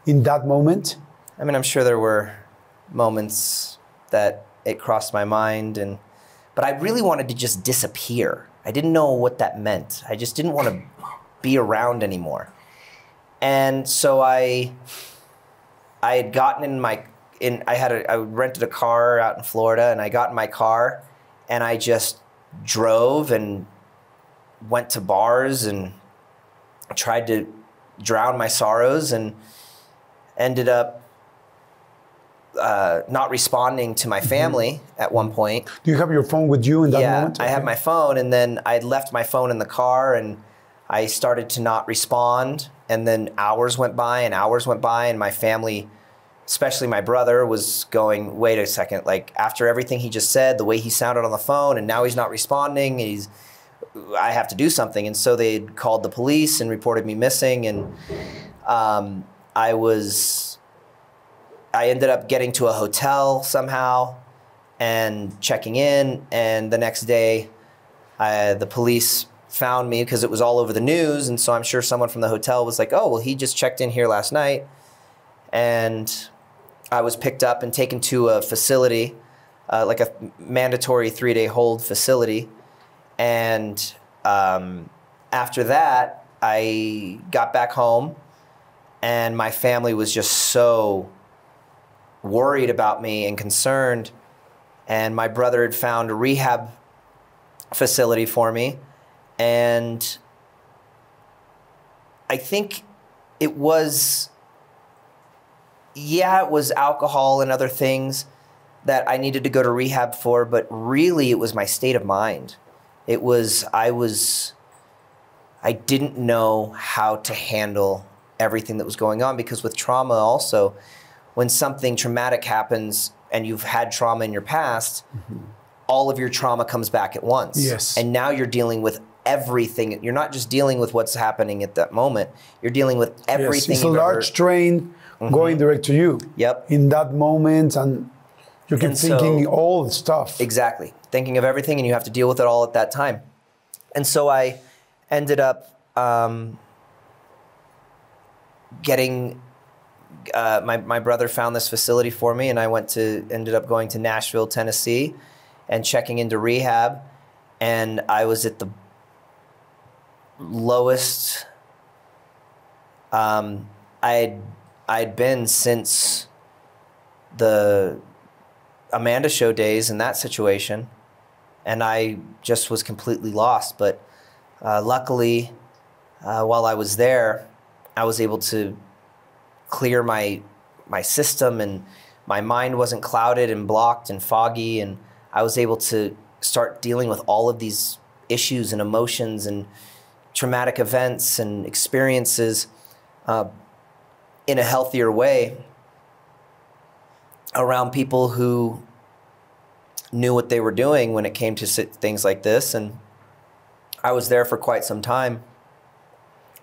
in that moment? I mean, I'm sure there were moments that it crossed my mind, and, but I really wanted to just disappear. I didn't know what that meant. I just didn't want to be around anymore. And so I, I had gotten in my, In, I had a, I rented a car out in Florida, and I got in my car and I just drove and went to bars and tried to drown my sorrows, and ended up uh, not responding to my family mm-hmm. at one point. Do you have your phone with you in that yeah, moment? Yeah, I had my phone, and then I left my phone in the car, and I started to not respond. And then hours went by and hours went by, and my family, especially my brother, was going, wait a second, like after everything he just said, the way he sounded on the phone, and now he's not responding, and he's, I have to do something. And so they called the police and reported me missing. And um, I was, I ended up getting to a hotel somehow and checking in. And the next day, I, the police found me, because it was all over the news. And so I'm sure someone from the hotel was like, oh, well, he just checked in here last night. And I was picked up and taken to a facility, uh, like a mandatory three-day hold facility. And um, after that, I got back home, and my family was just so worried about me and concerned. And my brother had found a rehab facility for me. And I think it was... yeah, it was alcohol and other things that I needed to go to rehab for, but really it was my state of mind. It was, I was, I didn't know how to handle everything that was going on, because with trauma also, when something traumatic happens and you've had trauma in your past, mm-hmm. all of your trauma comes back at once. Yes. And now you're dealing with everything. You're not just dealing with what's happening at that moment. You're dealing with everything. Yes, it's a large train. Mm-hmm. Going direct to you. Yep. In that moment, and you keep and thinking so, all the stuff. Exactly. Thinking of everything, and you have to deal with it all at that time. And so I ended up um, getting, uh, my, my brother found this facility for me, and I went to, ended up going to Nashville, Tennessee, and checking into rehab. And I was at the lowest um, I had I'd been since the Amanda Show days in that situation, and I just was completely lost. But uh, luckily, uh, while I was there, I was able to clear my my system, and my mind wasn't clouded and blocked and foggy, and I was able to start dealing with all of these issues and emotions and traumatic events and experiences uh, in a healthier way, around people who knew what they were doing when it came to things like this. And I was there for quite some time,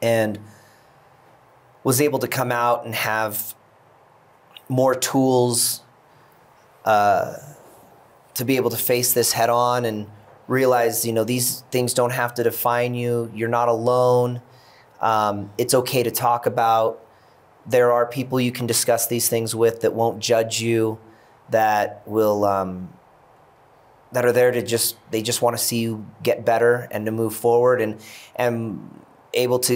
and was able to come out and have more tools uh, to be able to face this head on, and realize, you know, these things don't have to define you. You're not alone. Um, it's okay to talk about. There are people you can discuss these things with that won't judge you, that will, um, that are there to just, they just want to see you get better and to move forward, and, and able to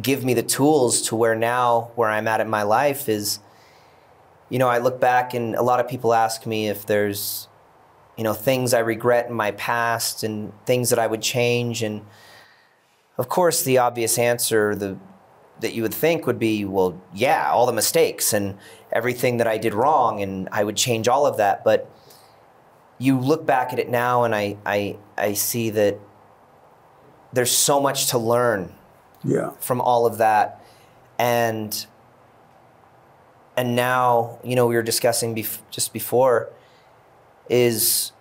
give me the tools to where now, where I'm at in my life is, you know, I look back, and a lot of people ask me if there's, you know, things I regret in my past and things that I would change. And of course the obvious answer, the, that you would think would be, well, yeah, all the mistakes and everything that I did wrong, and I would change all of that. But you look back at it now, and I, I, I see that there's so much to learn yeah. from all of that. And and now, you know, we were discussing bef just before, is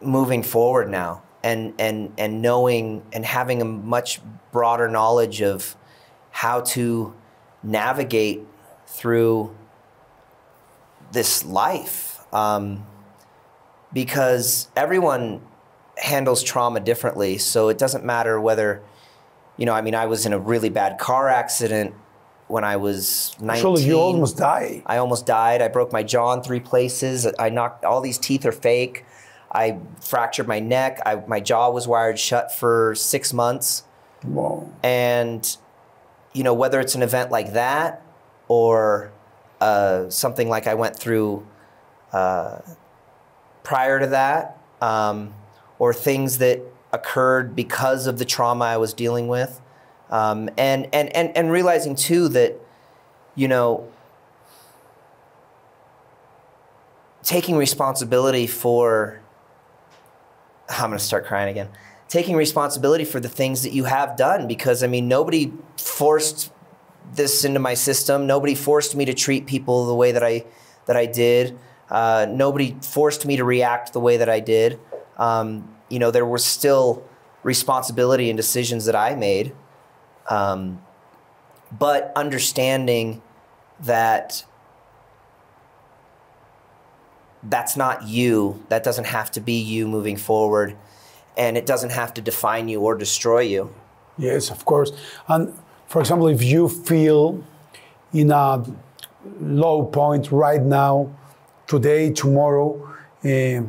moving forward now and and and knowing and having a much broader knowledge of how to navigate through this life, um, because everyone handles trauma differently. So it doesn't matter whether, you know, I mean, I was in a really bad car accident when I was nineteen. Surely you almost died. I almost died. I broke my jaw in three places. I knocked, all these teeth are fake. I fractured my neck. I, my jaw was wired shut for six months. Whoa. And, you know, whether it's an event like that or uh, something like I went through uh, prior to that, um, or things that occurred because of the trauma I was dealing with. Um, and, and, and, and realizing too that, you know, taking responsibility for, I'm gonna start crying again, taking responsibility for the things that you have done, because I mean, nobody forced this into my system. Nobody forced me to treat people the way that I, that I did. Uh, nobody forced me to react the way that I did. Um, you know, there was still responsibility and decisions that I made. Um, but understanding that that's not you, that doesn't have to be you moving forward, and it doesn't have to define you or destroy you. Yes, of course. And for example, if you feel in a low point right now, today, tomorrow, uh,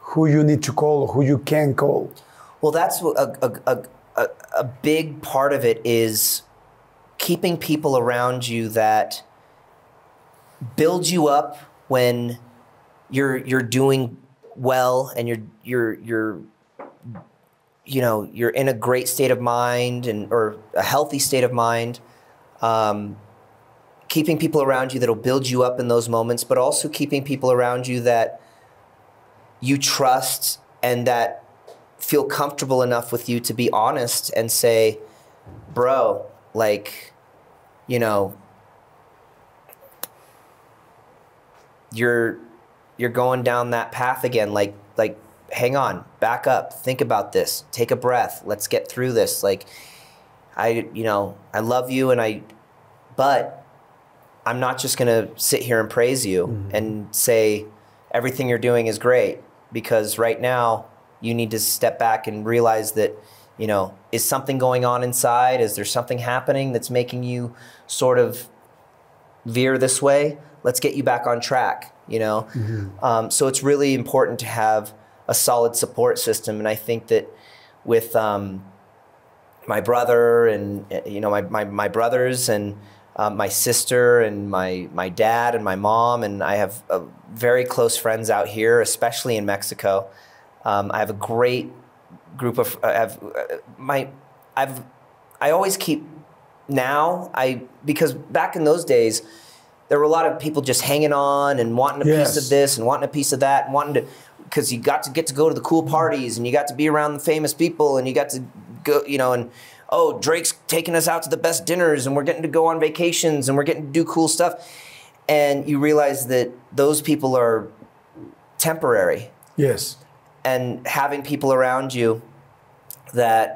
who you need to call, who you can call? Well, that's a, a, a, a big part of it, is keeping people around you that build you up when you're you're doing well and you're you're you're you know you're in a great state of mind and or a healthy state of mind. Um, keeping people around you that'll build you up in those moments, but also keeping people around you that you trust and that feel comfortable enough with you to be honest and say, bro, like, you know, you're, you're going down that path again. Like, like, hang on, back up, think about this, take a breath. Let's get through this. Like, I, you know, I love you and I, but I'm not just gonna sit here and praise you mm-hmm. and say, everything you're doing is great, because right now you need to step back and realize that, you know, is something going on inside? Is there something happening that's making you sort of veer this way? Let's get you back on track, you know? Mm-hmm. Um, so it's really important to have a solid support system. And I think that with um, my brother and, you know, my, my, my brothers and Um, my sister and my, my dad and my mom, and I have uh, very close friends out here, especially in Mexico. Um, I have a great group of, I have uh, my, I've, I always keep now, I, because back in those days, there were a lot of people just hanging on and wanting a yes. piece of this and wanting a piece of that and wanting to, because you got to get to go to the cool parties and you got to be around the famous people and you got to go, you know, and oh, Drake's taking us out to the best dinners and we're getting to go on vacations and we're getting to do cool stuff. And you realize that those people are temporary. Yes. And having people around you that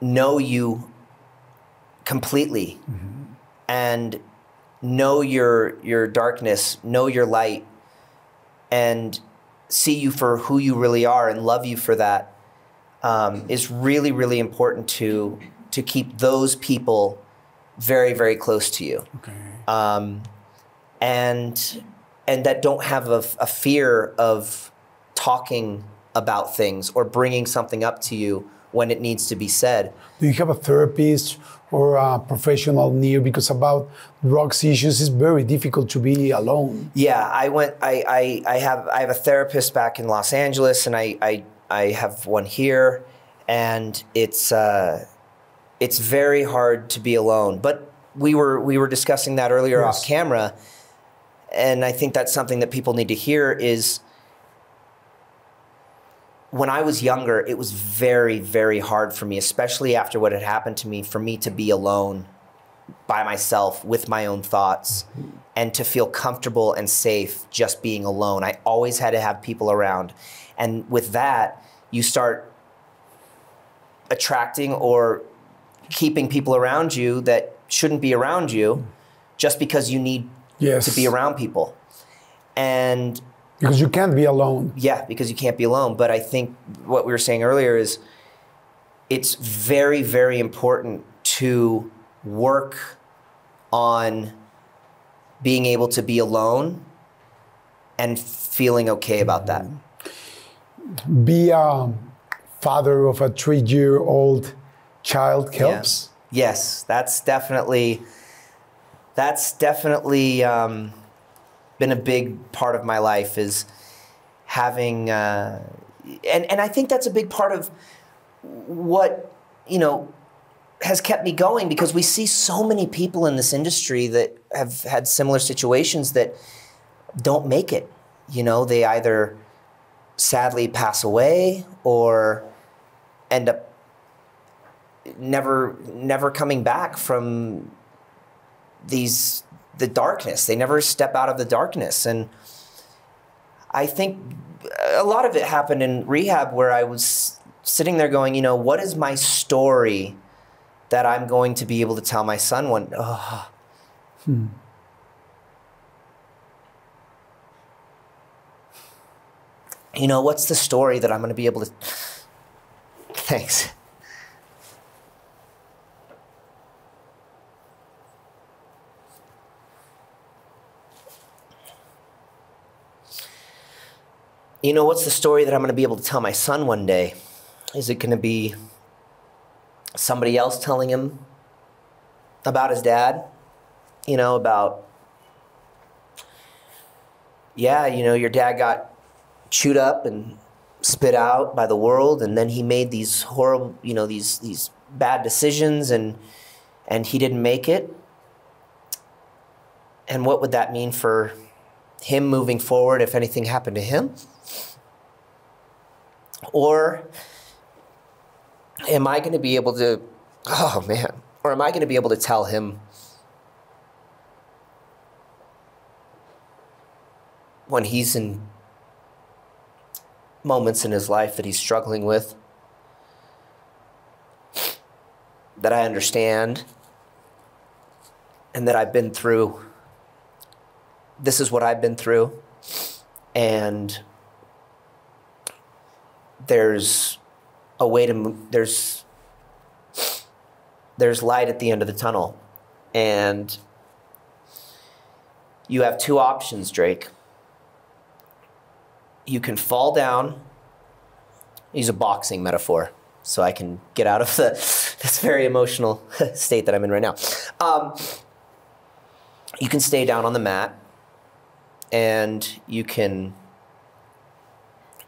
know you completely mm-hmm. and know your, your darkness, know your light, and see you for who you really are and love you for that. Um, is really, really important to to keep those people very, very close to you. Okay. Um, and, and that don't have a, a fear of talking about things or bringing something up to you when it needs to be said. Do you have a therapist or a professional near? Because about drugs issues, it's very difficult to be alone. Yeah, I went, I, I, I, have, I have a therapist back in Los Angeles, and I, I I have one here, and it's uh, it's very hard to be alone. But we were we were discussing that earlier yes. off camera, and I think that's something that people need to hear is when I was younger, it was very, very hard for me, especially after what had happened to me, for me to be alone by myself with my own thoughts and to feel comfortable and safe just being alone. I always had to have people around. And with that, you start attracting or keeping people around you that shouldn't be around you just because you need yes. to be around people. And because you can't be alone. Yeah, because you can't be alone. But I think what we were saying earlier is it's very, very important to work on being able to be alone and feeling okay about that. Be a father of a three-year-old child helps. Yeah. Yes, that's definitely, that's definitely um, been a big part of my life is having, uh, and, and I think that's a big part of what, you know, has kept me going, because we see so many people in this industry that have had similar situations that don't make it. You know, they either sadly pass away or end up never, never coming back from these, the darkness. They never step out of the darkness. And I think a lot of it happened in rehab where I was sitting there going, you know, what is my story that I'm going to be able to tell my son one, oh. hmm. You know, what's the story that I'm gonna be able to, thanks. You know, what's the story that I'm gonna be able to tell my son one day? Is it gonna be somebody else telling him about his dad, you know, about, yeah, you know, your dad got chewed up and spit out by the world, and then he made these horrible, you know, these these bad decisions, and and he didn't make it. And what would that mean for him moving forward if anything happened to him? Or am I going to be able to, oh man, or am I going to be able to tell him when he's in moments in his life that he's struggling with, that I understand and that I've been through, this is what I've been through, and there's a way to, there's, there's light at the end of the tunnel. And you have two options, Drake. You can fall down, use a boxing metaphor so I can get out of the, this very emotional state that I'm in right now. Um, you can stay down on the mat, and you can,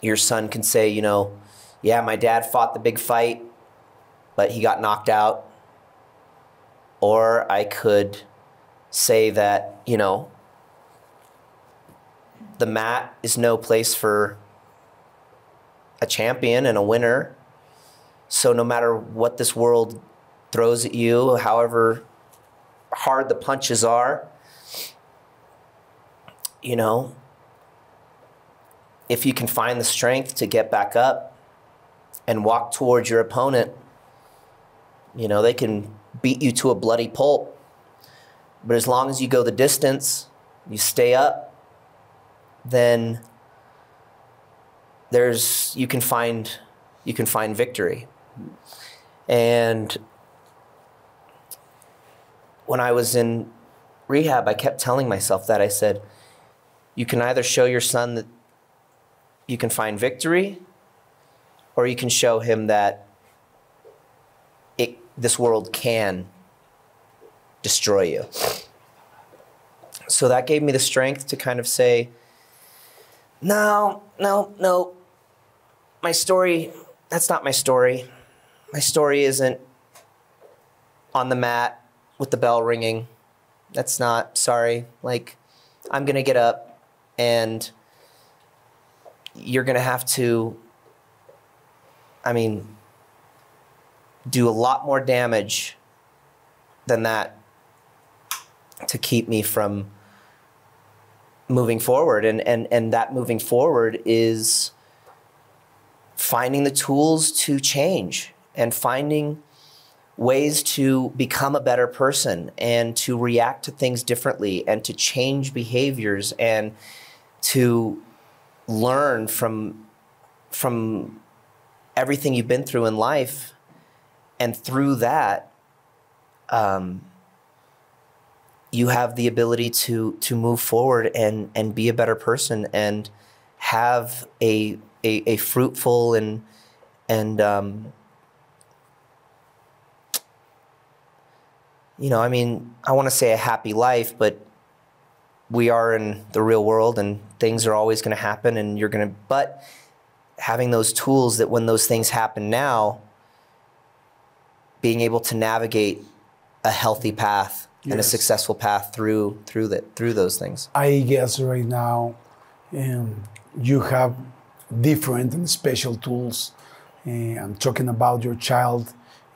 your son can say, you know, yeah, my dad fought the big fight, but he got knocked out. Or I could say that, you know, the mat is no place for a champion and a winner. So no matter what this world throws at you, however hard the punches are, you know, if you can find the strength to get back up and walk towards your opponent, you know, they can beat you to a bloody pulp. But as long as you go the distance, you stay up, then there's, you can find, you can find victory. And when I was in rehab, I kept telling myself that. I said, you can either show your son that you can find victory, or you can show him that it, this world can destroy you. So that gave me the strength to kind of say, no, no, no, my story, that's not my story. My story isn't on the mat with the bell ringing. That's not, sorry, like, I'm gonna get up and you're gonna have to, I mean, do a lot more damage than that to keep me from moving forward. And, and, and that moving forward is finding the tools to change and finding ways to become a better person and to react to things differently and to change behaviors and to learn from, from everything you've been through in life. And through that, um, you have the ability to, to move forward and, and be a better person and have a, a, a fruitful and, and um, you know, I mean, I want to say a happy life, but we are in the real world and things are always going to happen and you're going to, but having those tools that when those things happen now, being able to navigate a healthy path yes. and a successful path through through that through those things. I guess right now um, you have different and special tools. Uh, I'm talking about your child.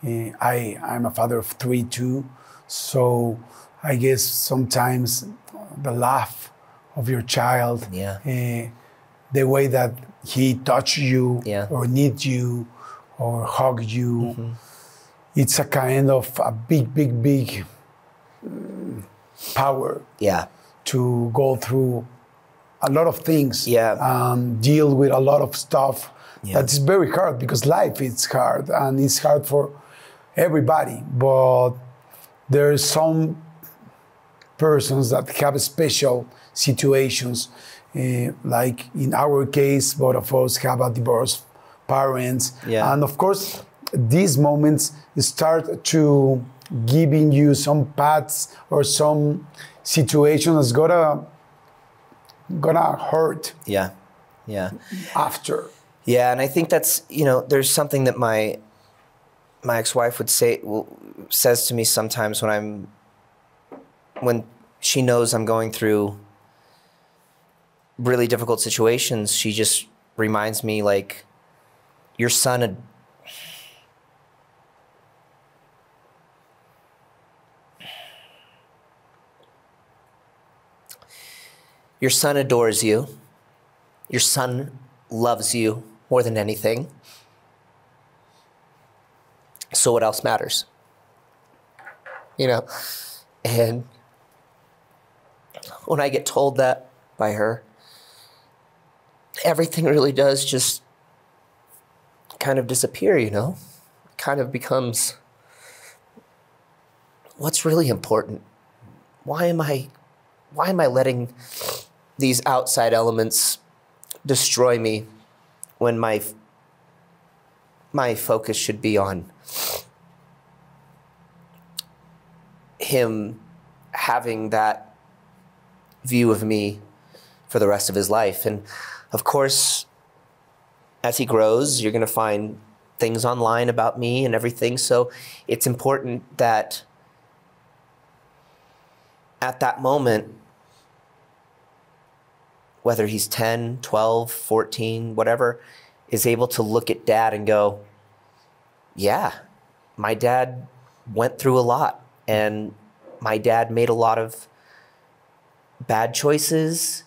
Uh, I, I'm a father of three too. So I guess sometimes the laugh of your child, yeah. uh, the way that he touched you yeah. or kneed you or hugged you, mm-hmm. it's a kind of a big, big, big um, power yeah. to go through a lot of things, yeah. um, deal with a lot of stuff yeah. that's very hard because life is hard and it's hard for everybody, but there are some persons that have special situations. Uh, like in our case, both of us have a divorced parents. Yeah. And of course, these moments start to giving you some paths or some situations that's gonna, gonna hurt. Yeah, yeah. After. Yeah, and I think that's, you know, there's something that my, my ex-wife would say, well, says to me sometimes when I'm, when she knows I'm going through really difficult situations, she just reminds me, like, your son had, your son adores you. Your son loves you more than anything. So what else matters? You know, and when I get told that by her, everything really does just kind of disappear, you know? It kind of becomes, what's really important? Why am I, why am I letting these outside elements destroy me when my, my focus should be on him having that view of me for the rest of his life. And of course, as he grows, you're gonna find things online about me and everything. So it's important that at that moment, whether he's ten, twelve, fourteen, whatever, is able to look at dad and go, yeah, my dad went through a lot and my dad made a lot of bad choices.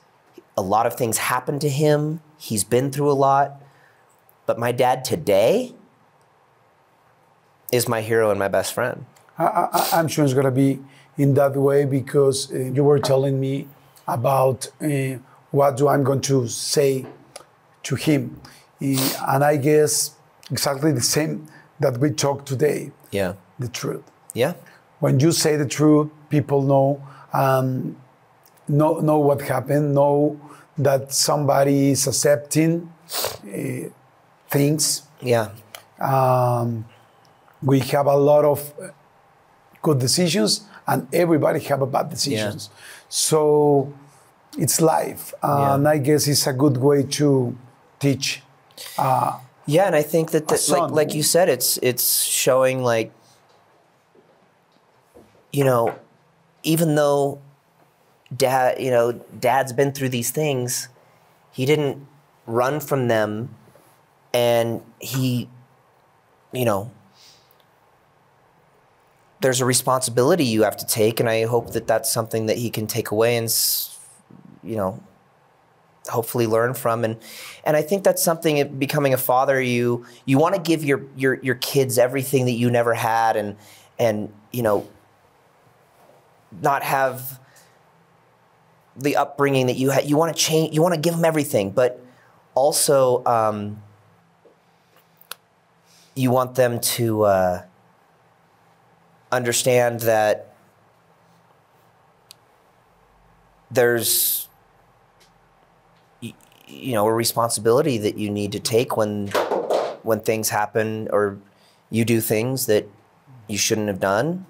A lot of things happened to him. He's been through a lot, but my dad today is my hero and my best friend. I, I, I'm sure it's gonna be in that way because uh, you were telling me about uh, what do I'm going to say to him? And I guess exactly the same that we talked today. Yeah. The truth. Yeah. When you say the truth, people know, um, know, know what happened, know that somebody is accepting uh, things. Yeah. Um, we have a lot of good decisions and everybody have a bad decisions. Yeah. So, it's life, uh, yeah. and I guess it's a good way to teach. Uh, yeah, and I think that, the, like like you said, it's it's showing, like, you know, even though dad, you know, dad's been through these things, he didn't run from them, and he, you know, there's a responsibility you have to take, and I hope that that's something that he can take away and, you know, hopefully learn from. And and I think that's something, becoming a father, you you want to give your your your kids everything that you never had, and and you know, not have the upbringing that you had. You want to change, you want to give them everything, but also um, you want them to uh, understand that there's, you know, a responsibility that you need to take when when things happen or you do things that you shouldn't have done.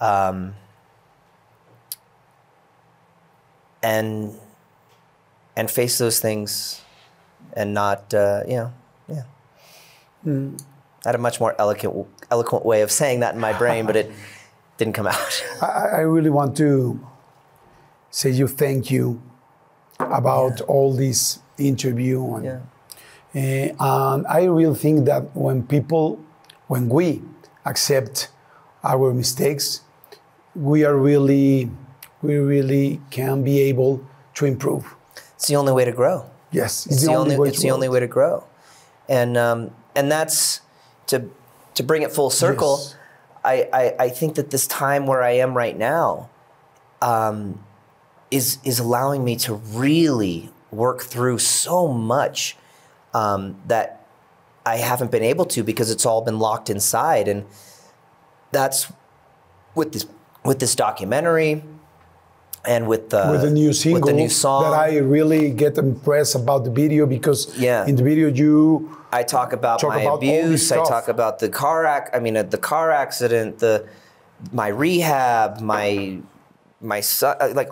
Um, and and face those things and not, uh, you know, yeah. Mm. I had a much more eloquent, eloquent way of saying that in my brain, but it didn't come out. I, I really want to say you thank you about yeah. all this interview. And, yeah. uh, and I really think that when people, when we accept our mistakes, we are really, we really can be able to improve. It's the only way to grow. Yes, it's, it's the, the only, only way it's to the grow. only way to grow, and um, and that's to to bring it full circle. Yes. I, I I think that this time where I am right now, um, is is allowing me to really work through so much um, that I haven't been able to, because it's all been locked inside, and that's with this with this documentary. And with the, with the new single, with the new song, that I really get impressed about the video, because yeah. in the video you I talk about talk my about abuse, I talk about the car ac I mean uh, the car accident, the my rehab, my my son, uh, like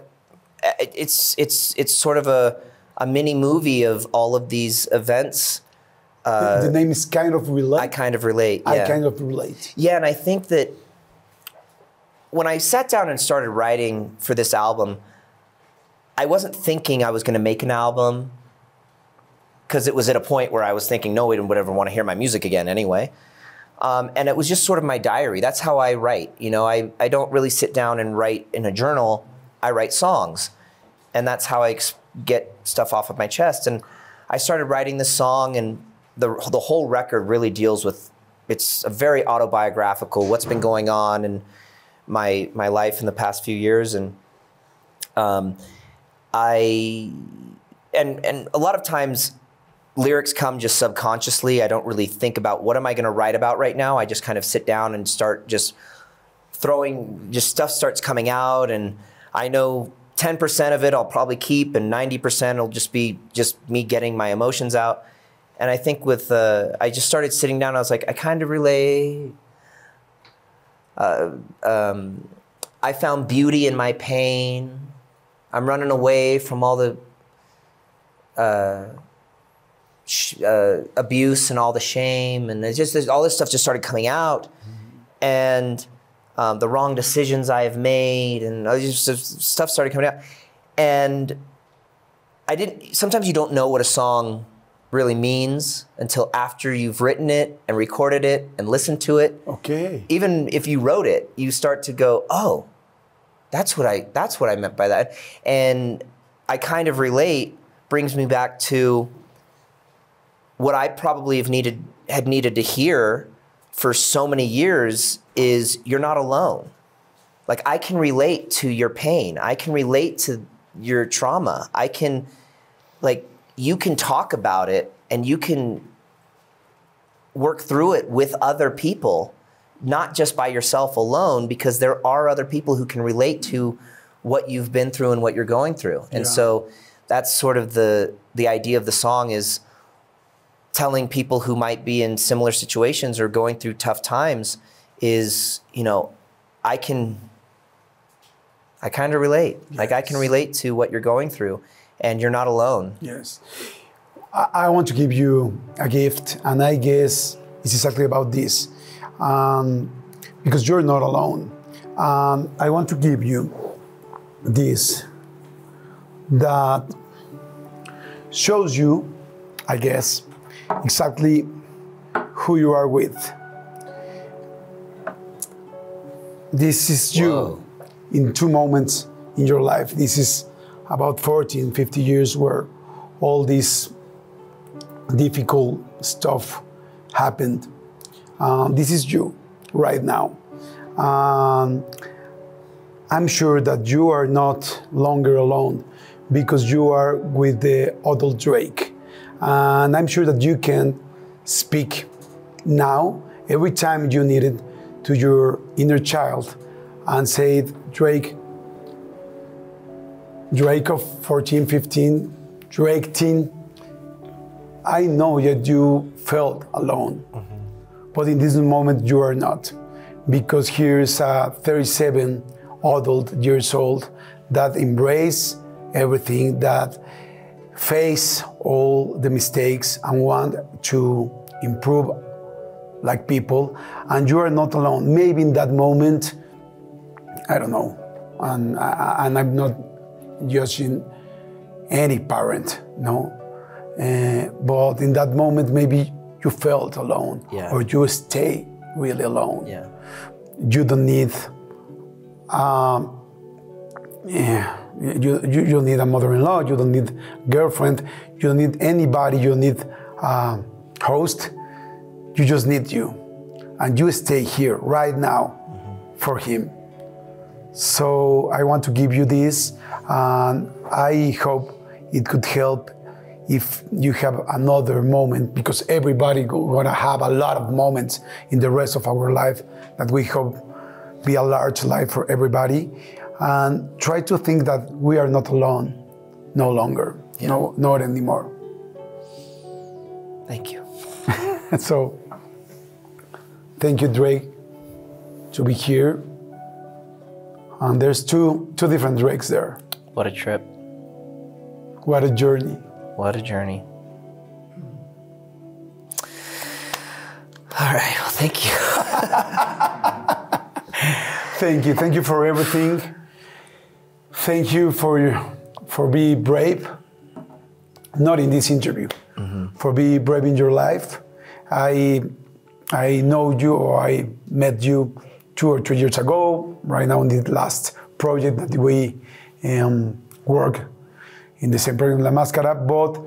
it's it's it's sort of a a mini movie of all of these events. Uh, the, the name is kind of relate. I kind of relate. Yeah. I kind of relate. Yeah, and I think that. When I sat down and started writing for this album, I wasn't thinking I was gonna make an album, because it was at a point where I was thinking, no one would ever wanna hear my music again anyway. Um, and it was just sort of my diary. That's how I write. You know, I, I don't really sit down and write in a journal, I write songs. And that's how I ex get stuff off of my chest. And I started writing this song, and the, the whole record really deals with, it's a very autobiographical, what's been going on, and my my life in the past few years. And um, I and and a lot of times lyrics come just subconsciously. I don't really think about what am I gonna write about right now. I just kind of sit down and start just throwing, just stuff starts coming out, and I know ten percent of it I'll probably keep, and ninety percent will just be just me getting my emotions out. And I think with, uh, I just started sitting down, I was like, I kind of relate. Uh, um, I found beauty in my pain. I'm running away from all the uh, sh uh, abuse and all the shame, and it's just all this stuff just started coming out, mm-hmm. and um, the wrong decisions I have made, and just, just stuff started coming out. And I didn't. Sometimes you don't know what a song really means until after you've written it and recorded it and listened to it. Okay. Even if you wrote it, you start to go, oh, that's what I, that's what I meant by that. And I kind of relate brings me back to what I probably have needed, had needed to hear for so many years is you're not alone. Like, I can relate to your pain. I can relate to your trauma. I can, like, you can talk about it, and you can work through it with other people, not just by yourself alone, because there are other people who can relate to what you've been through and what you're going through. And yeah. so that's sort of the, the idea of the song, is telling people who might be in similar situations or going through tough times is, you know, I can, I kind of relate. Yes. Like, I can relate to what you're going through. And you're not alone. Yes. I, I want to give you a gift, and I guess it's exactly about this. Um, because you're not alone. Um, I want to give you this that shows you, I guess, exactly who you are with. This is you. Whoa. In two moments in your life. This is about forty and fifty years where all this difficult stuff happened. Um, this is you right now. Um, I'm sure that you are not longer alone because you are with the adult Drake. And I'm sure that you can speak now, every time you need it, to your inner child and say, Drake, Drake of fourteen, fifteen, Drake teen, I know that you felt alone, mm-hmm. but in this moment you are not, because here's a thirty-seven adult years old that embrace everything, that face all the mistakes and want to improve like people, and you are not alone. Maybe in that moment, I don't know, and, and I'm not judging any parent, no? Uh, but in that moment, maybe you felt alone, yeah. or you stay really alone. Yeah. You don't need, um, yeah, you, you, you need a mother-in-law, you don't need girlfriend, you don't need anybody, you need a host. You just need you, and you stay here right now mm-hmm. for him. So I want to give you this, and I hope it could help if you have another moment, because everybody gonna have a lot of moments in the rest of our life that we hope be a large life for everybody. And try to think that we are not alone, no longer, yeah. no, not anymore. Thank you. So, thank you, Drake, to be here. And there's two, two different Drakes there. What a trip. What a journey. What a journey. All right, well, thank you. Thank you, thank you for everything. Thank you for, for being brave, not in this interview, mm-hmm. for being brave in your life. I, I know you, or I met you two or three years ago, right now in the last project that we um, work in the same program, La Máscara, but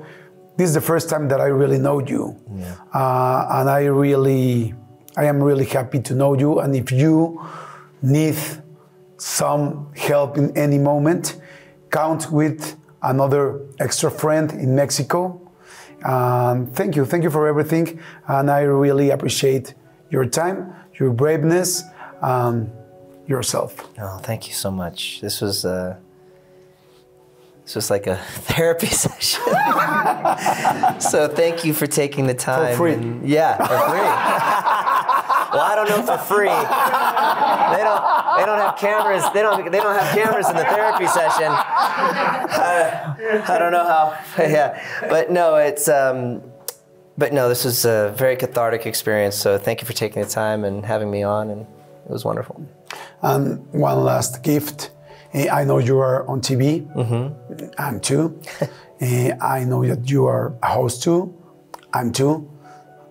this is the first time that I really know you. Yeah. Uh, and I really, I am really happy to know you. And if you need some help in any moment, count with another extra friend in Mexico. Um, thank you, thank you for everything, and I really appreciate your time, your braveness, um, yourself. Oh, thank you so much. This was uh, this was like a therapy session. So thank you for taking the time. For free. And, yeah, for free. Well, I don't know for free. They don't. They don't have cameras. They don't. They don't have cameras in the therapy session. I, I don't know how. Yeah, but no, it's. Um, but no, this was a very cathartic experience. So thank you for taking the time and having me on, and it was wonderful. And one last gift. I know you are on T V. Mm-hmm. I'm too. I know that you are a host too. I'm too.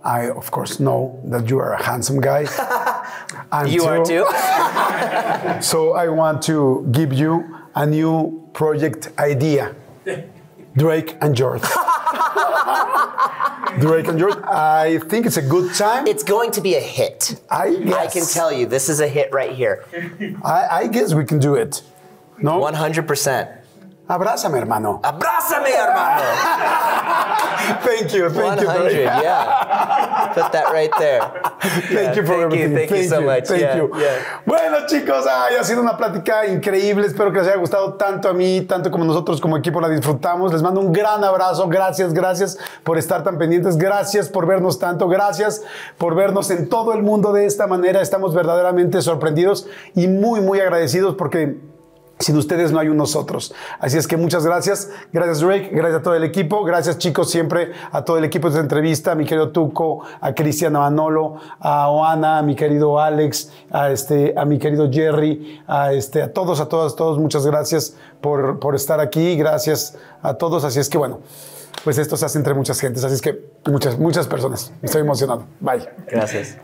I of course know that you are a handsome guy. I'm you too. Are too. So I want to give you a new project idea. Drake and George. Drake and George, I think it's a good time. It's going to be a hit. I guess. I can tell you, this is a hit right here. I, I guess we can do it. No? one hundred percent. Abrázame, hermano. Abrázame, hermano. Thank you, thank you. one hundred, yeah. Put that right there. Thank yeah, you for thank everything. You, thank, thank you so you, much. Thank yeah, you. Yeah. Bueno, chicos, ay, ha sido una plática increíble. Espero que les haya gustado tanto a mí, tanto como nosotros como equipo la disfrutamos. Les mando un gran abrazo. Gracias, gracias por estar tan pendientes. Gracias por vernos tanto. Gracias por vernos en todo el mundo de esta manera. Estamos verdaderamente sorprendidos y muy, muy agradecidos porque... sin ustedes no hay un nosotros. Así es que muchas gracias. Gracias, Drake. Gracias a todo el equipo. Gracias, chicos, siempre a todo el equipo de esta entrevista. A mi querido Tuco, a Cristian, a Manolo, a Oana, a mi querido Alex, a, este, a mi querido Jerry, a, este, a todos, a todas, todos. Muchas gracias por, por estar aquí. Gracias a todos. Así es que, bueno, pues esto se hace entre muchas gentes. Así es que muchas, muchas personas. Estoy emocionado. Bye. Gracias.